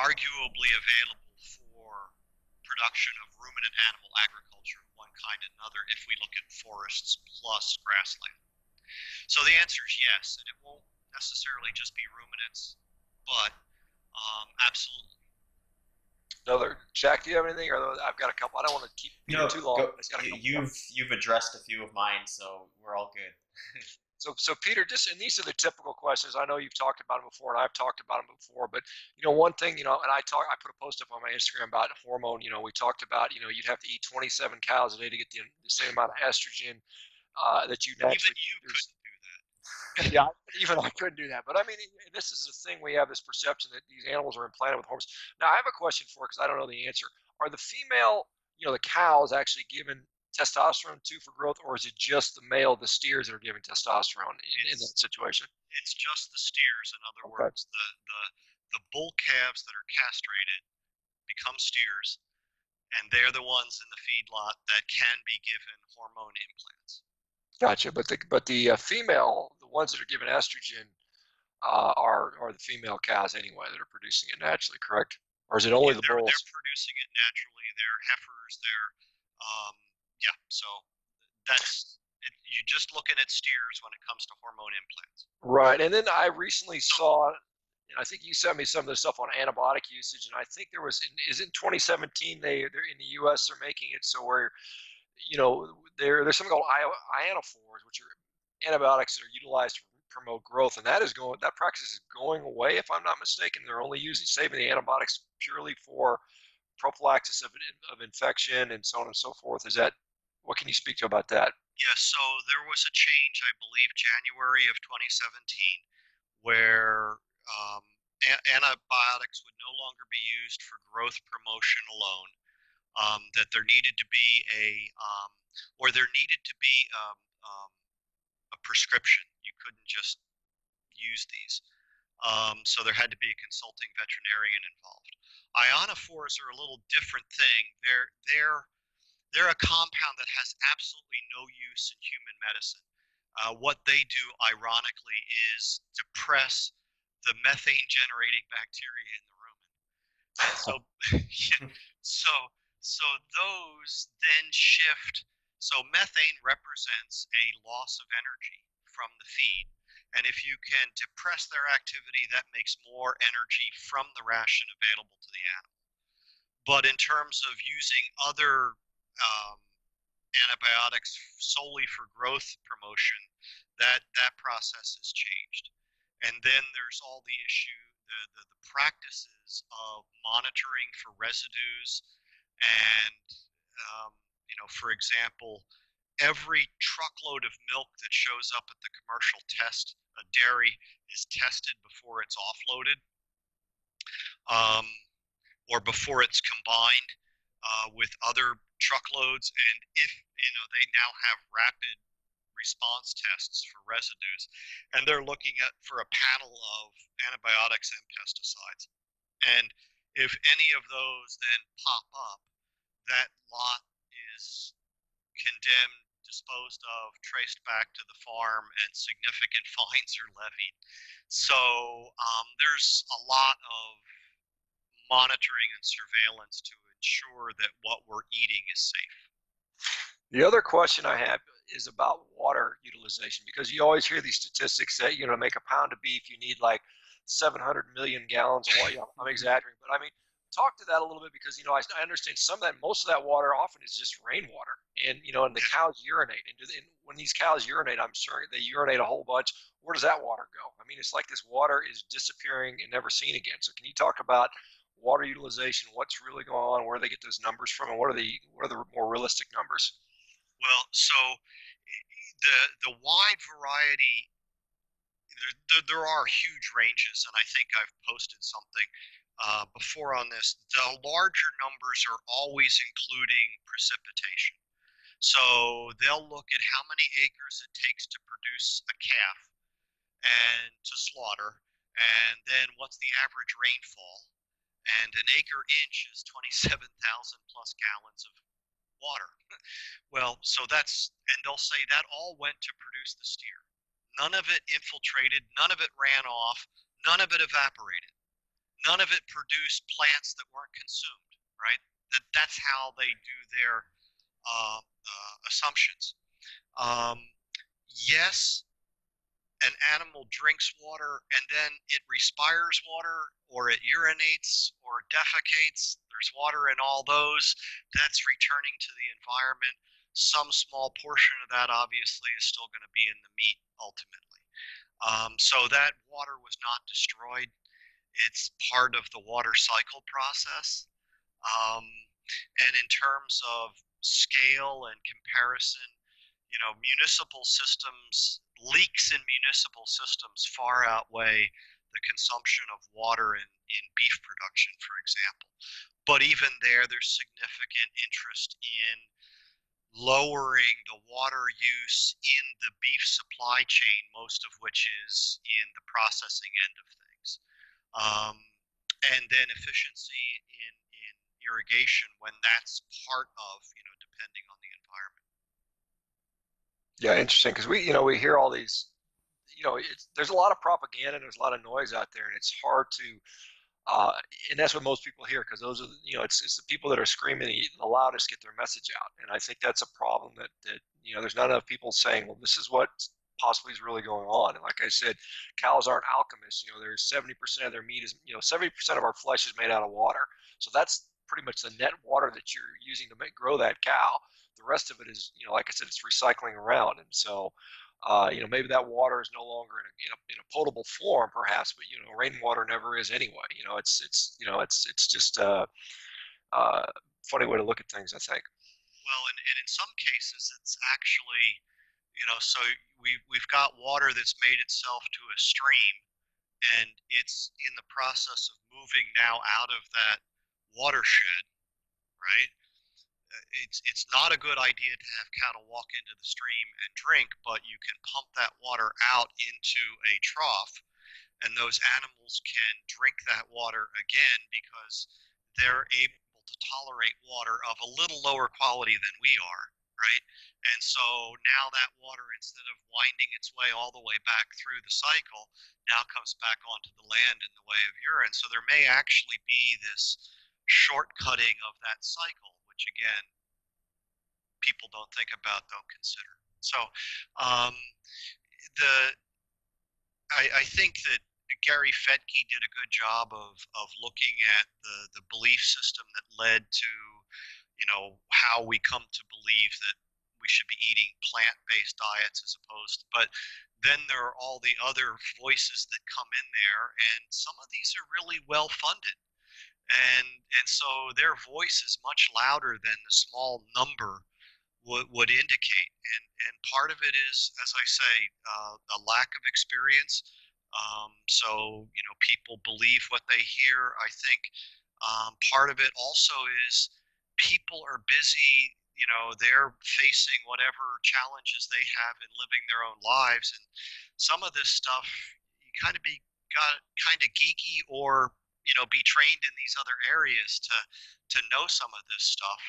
arguably available for production of ruminant animal agriculture of one kind and another if we look at forests plus grassland. So the answer is yes, and it won't necessarily just be ruminants, but um, absolutely. Another. Jack, do you have anything? Or I've got a couple. I don't want to keep no, too long. Go, got you've you've addressed a few of mine, so we're all good. so so Peter, just and these are the typical questions. I know you've talked about them before, and I've talked about them before. But you know, one thing, you know, and I talk, I put a post up on my Instagram about hormone. You know, we talked about, you know, you'd have to eat twenty-seven cows a day to get the, the same amount of estrogen uh, that you naturally. Even you produce. Couldn't. Yeah, even I couldn't do that. But I mean, this is the thing, we have this perception that these animals are implanted with hormones. Now, I have a question for it because I don't know the answer. Are the female, you know, the cows actually given testosterone too for growth, or is it just the male, the steers, that are giving testosterone in, in that situation? It's just the steers. In other okay. words, the, the the bull calves that are castrated become steers, and they're the ones in the feedlot that can be given hormone implants. Gotcha, but the but the uh, female, the ones that are given estrogen, uh, are are the female cows anyway that are producing it naturally, correct? Or is it only yeah, the bulls? They're producing it naturally. They're heifers. They're, um, yeah. So that's it, you're just looking at steers when it comes to hormone implants. Right, and then I recently saw, and I think you sent me some of this stuff on antibiotic usage, and I think there was is in twenty seventeen they they're in the U S they're making it so where. You know, there there's something called ionophores, which are antibiotics that are utilized to promote growth, and that is going that practice is going away, if I'm not mistaken. They're only using saving the antibiotics purely for prophylaxis of of infection and so on and so forth. Is that what can you speak to about that? Yeah, so there was a change, I believe, January of twenty seventeen, where um, a- antibiotics would no longer be used for growth promotion alone. Um, that there needed to be a, um, or there needed to be um, um, a prescription. You couldn't just use these. Um, so there had to be a consulting veterinarian involved. Ionophores are a little different thing. They're they're they're a compound that has absolutely no use in human medicine. Uh, what they do, ironically, is depress the methane-generating bacteria in the rumen. And so, yeah, so. So those then shift. So methane represents a loss of energy from the feed. And if you can depress their activity, that makes more energy from the ration available to the animal. But in terms of using other um, antibiotics solely for growth promotion, that, that process has changed. And then there's all the issue, the, the, the practices of monitoring for residues. And, um, you know, for example, every truckload of milk that shows up at the commercial test, a dairy is tested before it's offloaded um, or before it's combined uh, with other truckloads. And if, you know, they now have rapid response tests for residues, and they're looking at for a panel of antibiotics and pesticides. And if any of those then pop up, that lot is condemned, disposed of, traced back to the farm, and significant fines are levied. So um, there's a lot of monitoring and surveillance to ensure that what we're eating is safe. The other question I have is about water utilization, because you always hear these statistics that, you know, to make a pound of beef, you need like seven hundred million gallons of water. Yeah, I'm exaggerating, but I mean, talk to that a little bit, because, you know, I understand some of that, most of that water often is just rainwater, and, you know, and the cows urinate. And, do they, and when these cows urinate, I'm sure they urinate a whole bunch. Where does that water go? I mean, it's like this water is disappearing and never seen again. So can you talk about water utilization, what's really going on, where they get those numbers from, and what are the, what are the more realistic numbers? Well, so the, the wide variety, there, there are huge ranges, and I think I've posted something uh, before on this. The larger numbers are always including precipitation. So they'll look at how many acres it takes to produce a calf and to slaughter, and then what's the average rainfall. And an acre inch is twenty-seven thousand plus gallons of water. Well, so that's, and they'll say that all went to produce the steer. None of it infiltrated, none of it ran off, none of it evaporated, none of it produced plants that weren't consumed, right? That, that's how they do their uh, uh, assumptions. Um, yes, an animal drinks water and then it respires water, or it urinates, or defecates. There's water in all those. That's returning to the environment. Some small portion of that obviously is still going to be in the meat ultimately. Um, so that water was not destroyed. It's part of the water cycle process. Um, and in terms of scale and comparison, you know, municipal systems, leaks in municipal systems far outweigh the consumption of water in, in beef production, for example. But even there, there's significant interest in lowering the water use in the beef supply chain, most of which is in the processing end of things. Um, and then efficiency in, in irrigation when that's part of, you know, depending on the environment. Yeah, interesting, because we, you know, we hear all these, you know, it's, there's a lot of propaganda and there's a lot of noise out there, and it's hard to, uh, and that's what most people hear, because those are, you know, it's, it's the people that are screaming the loudest get their message out. And I think that's a problem that, that, you know, there's not enough people saying, well, this is what possibly is really going on. And like I said, cows aren't alchemists. You know, there's seventy percent of their meat is, you know, seventy percent of our flesh is made out of water. So that's pretty much the net water that you're using to make, grow that cow. The rest of it is, you know, like I said, it's recycling around. And so, Uh, you know, maybe that water is no longer in a, in a, in a potable form, perhaps, but, you know, rainwater never is anyway. You know, it's, it's, you know, it's, it's just a uh, uh, funny way to look at things, I think. Well, and, and in some cases, it's actually, you know, so we, we've got water that's made itself to a stream, and it's in the process of moving now out of that watershed, right? It's, it's not a good idea to have cattle walk into the stream and drink, but you can pump that water out into a trough, and those animals can drink that water again because they're able to tolerate water of a little lower quality than we are, right? And so now that water, instead of winding its way all the way back through the cycle, now comes back onto the land in the way of urine. So there may actually be this shortcutting of that cycle, which again, people don't think about, don't consider. So um, the I, I think that Gary Fedke did a good job of, of looking at the, the belief system that led to, you know, how we come to believe that we should be eating plant-based diets as opposed to, but then there are all the other voices that come in there, and some of these are really well-funded. And and so their voice is much louder than the small number would, would indicate. And, and part of it is, as I say, uh, a lack of experience. Um, so, you know, people believe what they hear, I think. Um, part of it also is people are busy, you know, they're facing whatever challenges they have in living their own lives. And some of this stuff, you kind of be got kind of geeky or, you know, be trained in these other areas to to know some of this stuff.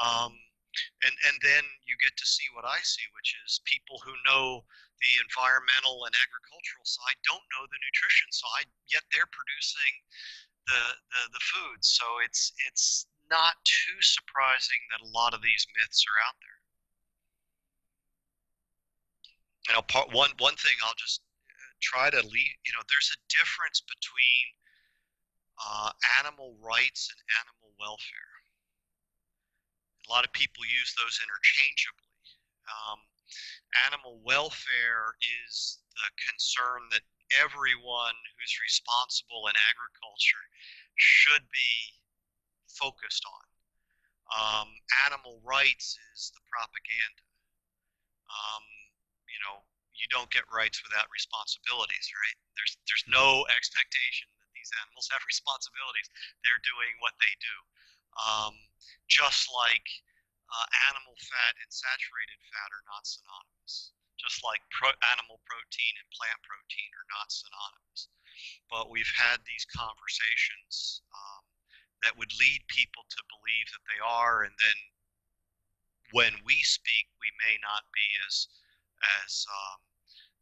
Um, and, and then you get to see what I see, which is people who know the environmental and agricultural side don't know the nutrition side, yet they're producing the, the, the food. So it's, it's not too surprising that a lot of these myths are out there. You know, part, one, one thing I'll just try to leave, you know, there's a difference between uh, animal rights and animal welfare. A lot of people use those interchangeably. Um, animal welfare is the concern that everyone who's responsible in agriculture should be focused on. Um, animal rights is the propaganda. Um, you know, you don't get rights without responsibilities, right? There's, there's no expectation that these animals have responsibilities. They're doing what they do. Um, just like uh, animal fat and saturated fat are not synonymous. Just like pro animal protein and plant protein are not synonymous. But we've had these conversations um, that would lead people to believe that they are, and then when we speak, we may not be as as um,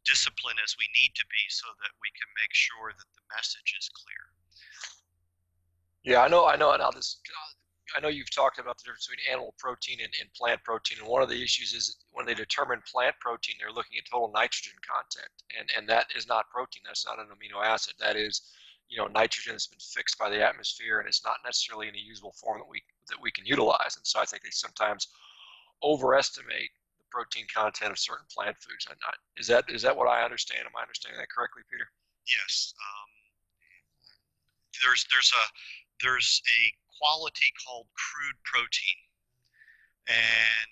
disciplined as we need to be so that we can make sure that the message is clear. Yeah, I know, I know, and I'll just, I know you've talked about the difference between animal protein and, and plant protein, and one of the issues is when they determine plant protein, they're looking at total nitrogen content, and, and that is not protein. That's not an amino acid. That is, you know, nitrogen that's been fixed by the atmosphere, and it's not necessarily in a usable form that we that we can utilize. And so I think they sometimes overestimate the protein content of certain plant foods. I'm not, is that is that what I understand? Am I understanding that correctly, Peter? Yes. Um, there's there's a there's a quality called crude protein, and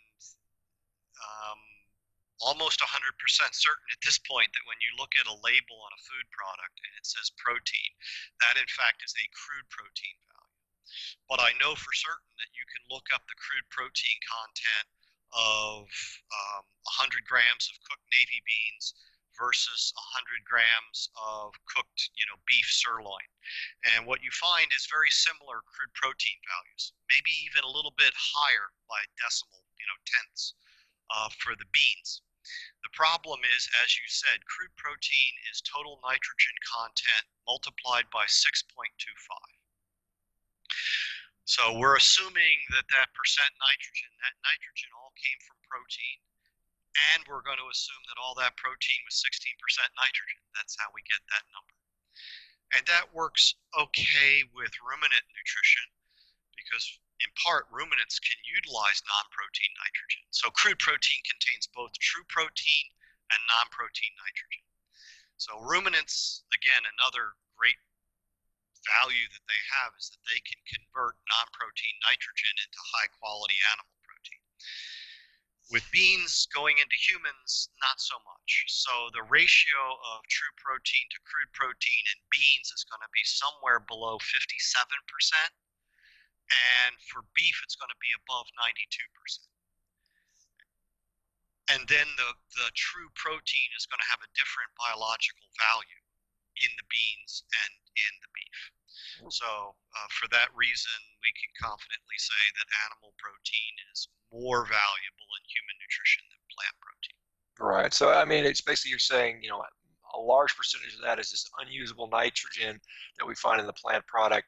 um, almost one hundred percent certain at this point that when you look at a label on a food product and it says protein, that in fact is a crude protein value. But I know for certain that you can look up the crude protein content of um, one hundred grams of cooked navy beans versus one hundred grams of cooked, you know, beef sirloin. And what you find is very similar crude protein values, maybe even a little bit higher by decimal, you know, tenths uh, for the beans. The problem is, as you said, crude protein is total nitrogen content multiplied by six point two five. So we're assuming that that percent nitrogen, that nitrogen all came from protein. And we're going to assume that all that protein was sixteen percent nitrogen. That's how we get that number. And that works okay with ruminant nutrition because, in part, ruminants can utilize non-protein nitrogen. So crude protein contains both true protein and non-protein nitrogen. So ruminants, again, another great value that they have is that they can convert non-protein nitrogen into high-quality animal protein. With beans going into humans, not so much. So the ratio of true protein to crude protein in beans is going to be somewhere below fifty-seven percent. And for beef, it's going to be above ninety-two percent. And then the, the true protein is going to have a different biological value in the beans and in the beef. So uh, for that reason, we can confidently say that animal protein is more valuable in human nutrition than plant protein. Right. So, I mean, it's basically you're saying, you know, a large percentage of that is this unusable nitrogen that we find in the plant product.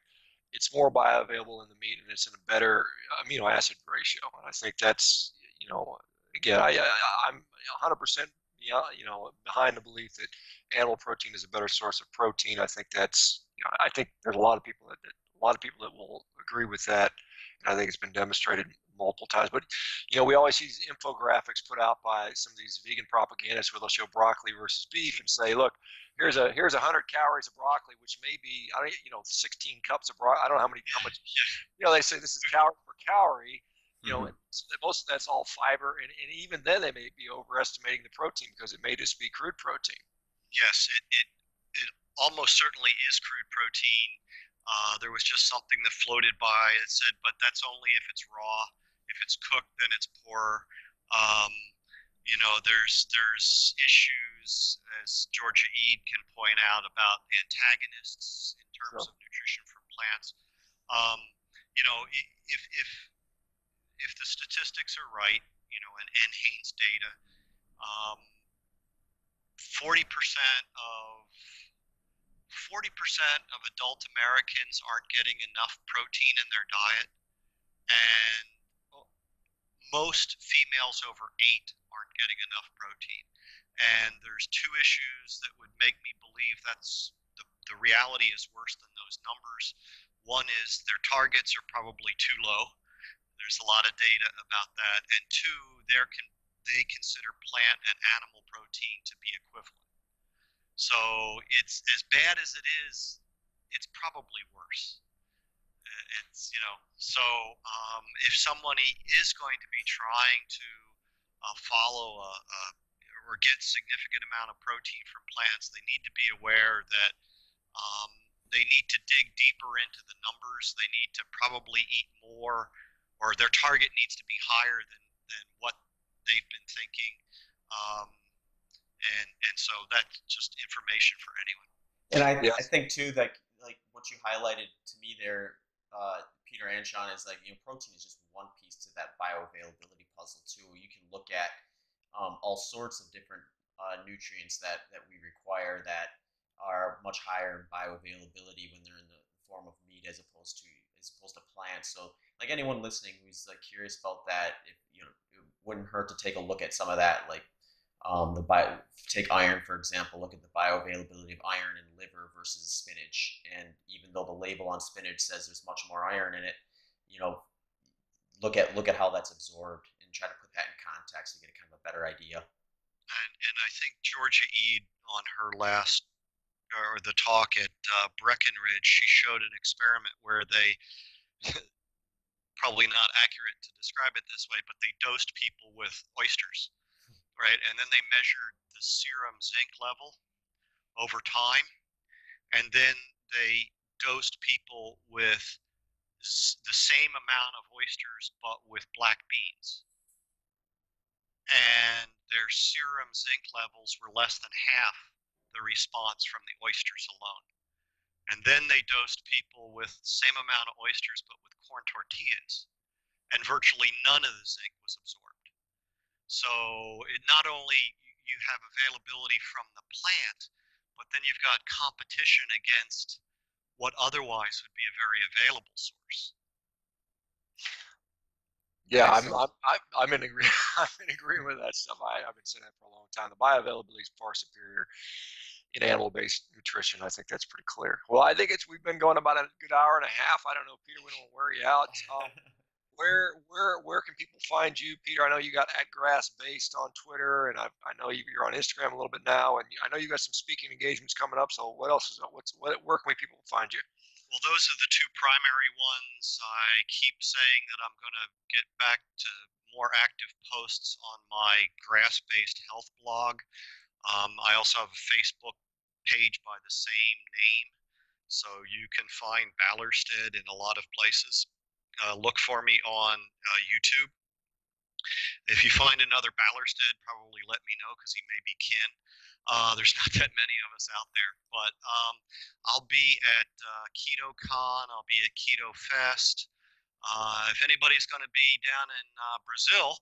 It's more bioavailable in the meat, and it's in a better amino acid ratio. And I think that's, you know, again, I, I, I'm one hundred percent you know, behind the belief that animal protein is a better source of protein. I think that's, you know, I think there's a lot of people that, that a lot of people that will agree with that, and I think it's been demonstrated multiple times. But, you know, we always see these infographics put out by some of these vegan propagandists where they'll show broccoli versus beef and say, look, here's a here's one hundred calories of broccoli, which may be, I don't, you know, sixteen cups of broccoli. I don't know how many, how much, you know, they say this is calorie per calorie. You know, mm-hmm. most of that's all fiber, and, and even then they may be overestimating the protein because it may just be crude protein. Yes, it, it, it almost certainly is crude protein. Uh, there was just something that floated by that said, but that's only if it's raw. If it's cooked, then it's poorer. Um, you know, there's, there's issues, as Georgia Ede can point out, about antagonists in terms sure. of nutrition from plants. Um, you know, if... if If the statistics are right, you know, and NHANES data, um, forty percent of forty percent of adult Americans aren't getting enough protein in their diet, and most females over eight aren't getting enough protein. And there's two issues that would make me believe that's the, the reality is worse than those those numbers. One is their targets are probably too low. There's a lot of data about that. And two, they're con they consider plant and animal protein to be equivalent. So it's as bad as it is, it's probably worse. It's, you know, so um, if somebody is going to be trying to uh, follow a, a, or get significant amount of protein from plants, they need to be aware that um, they need to dig deeper into the numbers. They need to probably eat more, or their target needs to be higher than, than what they've been thinking. Um, and, and so that's just information for anyone. And I, yeah. I think too that like what you highlighted to me there, Uh, Peter and Sean, is like, you know, protein is just one piece to that bioavailability puzzle too. You can look at um, all sorts of different uh, nutrients that, that we require that are much higher in bioavailability when they're in the form of meat as opposed to as opposed to plants. So like anyone listening who's like curious about that, if, you know, it wouldn't hurt to take a look at some of that, like um, the bio, take iron, for example, look at the bioavailability of iron in liver versus spinach. And even though the label on spinach says there's much more iron in it, you know, look at, look at how that's absorbed and try to put that in context to get a kind of a better idea. And, and I think Georgia Ede on her last, or the talk at uh, Breckenridge, she showed an experiment where they, probably not accurate to describe it this way, but they dosed people with oysters. Right, and then they measured the serum zinc level over time, and then they dosed people with the same amount of oysters but with black beans, and their serum zinc levels were less than half the response from the oysters alone. And then they dosed people with the same amount of oysters but with corn tortillas, and virtually none of the zinc was absorbed. So it not only you have availability from the plant, but then you've got competition against what otherwise would be a very available source. Yeah, I'm I'm I'm, I'm in agree I'm in agreement with that stuff. I, I've been saying that for a long time. The bioavailability is far superior in animal-based nutrition. I think that's pretty clear. Well, I think it's we've been going about a good hour and a half. I don't know, Peter. We don't wear you out. Um, Where where where can people find you, Peter? I know you got at Grass Based on Twitter, and I I know you're on Instagram a little bit now, and I know you got some speaking engagements coming up. So what else is what's what where can we people find you? Well, those are the two primary ones. I keep saying that I'm going to get back to more active posts on my Grass Based Health blog. Um, I also have a Facebook page by the same name, so you can find Ballerstedt in a lot of places. Uh, look for me on uh, YouTube. If you find another Ballerstedt, probably let me know because he may be kin. Uh, there's not that many of us out there, but um, I'll be at uh, KetoCon. I'll be at KetoFest. Uh, if anybody's going to be down in uh, Brazil,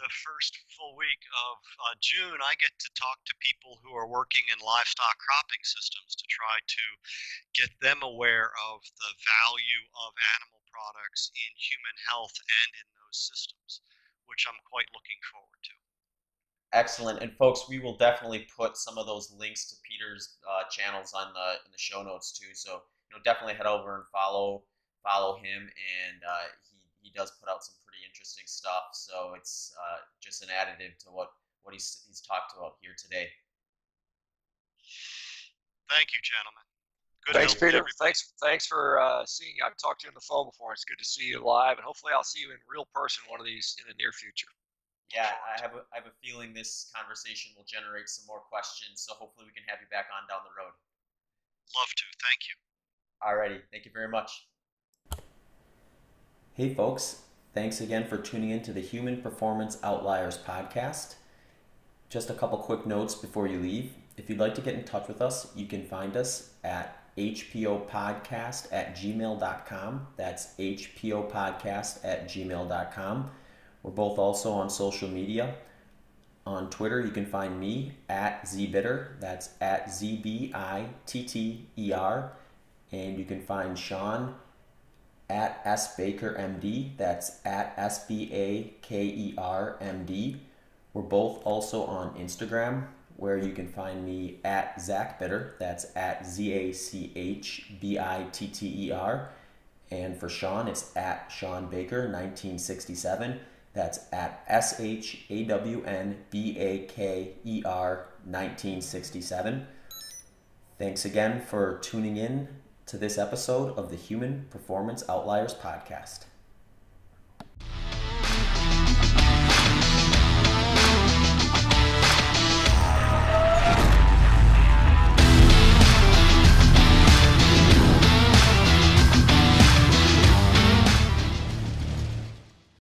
the first full week of uh, June, I get to talk to people who are working in livestock cropping systems to try to get them aware of the value of animal products in human health and in those systems, which I'm quite looking forward to. Excellent. And folks, we will definitely put some of those links to Peter's uh, channels on the, in the show notes too. So, you know, definitely head over and follow follow him, and uh, he he does put out some pretty interesting stuff, so it's uh, just an additive to what what he's he's talked about here today. Thank you, gentlemen. Good thanks, Peter. Thanks, thanks for uh, seeing you. I've talked to you on the phone before. It's good to see you live, and hopefully, I'll see you in real person one of these in the near future. Yeah, I have a, I have a feeling this conversation will generate some more questions, so hopefully, we can have you back on down the road. Love to. Thank you. Alrighty. Thank you very much. Hey folks, thanks again for tuning in to the Human Performance Outliers podcast. Just a couple quick notes before you leave. If you'd like to get in touch with us, you can find us at h p o podcast at gmail dot com. That's h p o podcast at gmail dot com. We're both also on social media. On Twitter, you can find me at zbitter. That's at Z B I T T E R. And you can find Sean at S Baker M D, that's at S B A K E R M D. We're both also on Instagram. where you can find me at Zach Bitter. That's at Z A C H B I T T E R. And for Sean, it's at Sean Baker nineteen sixty-seven. That's at S H A W N B A K E R nineteen sixty-seven. Thanks again for tuning in to this episode of the Human Performance Outliers podcast.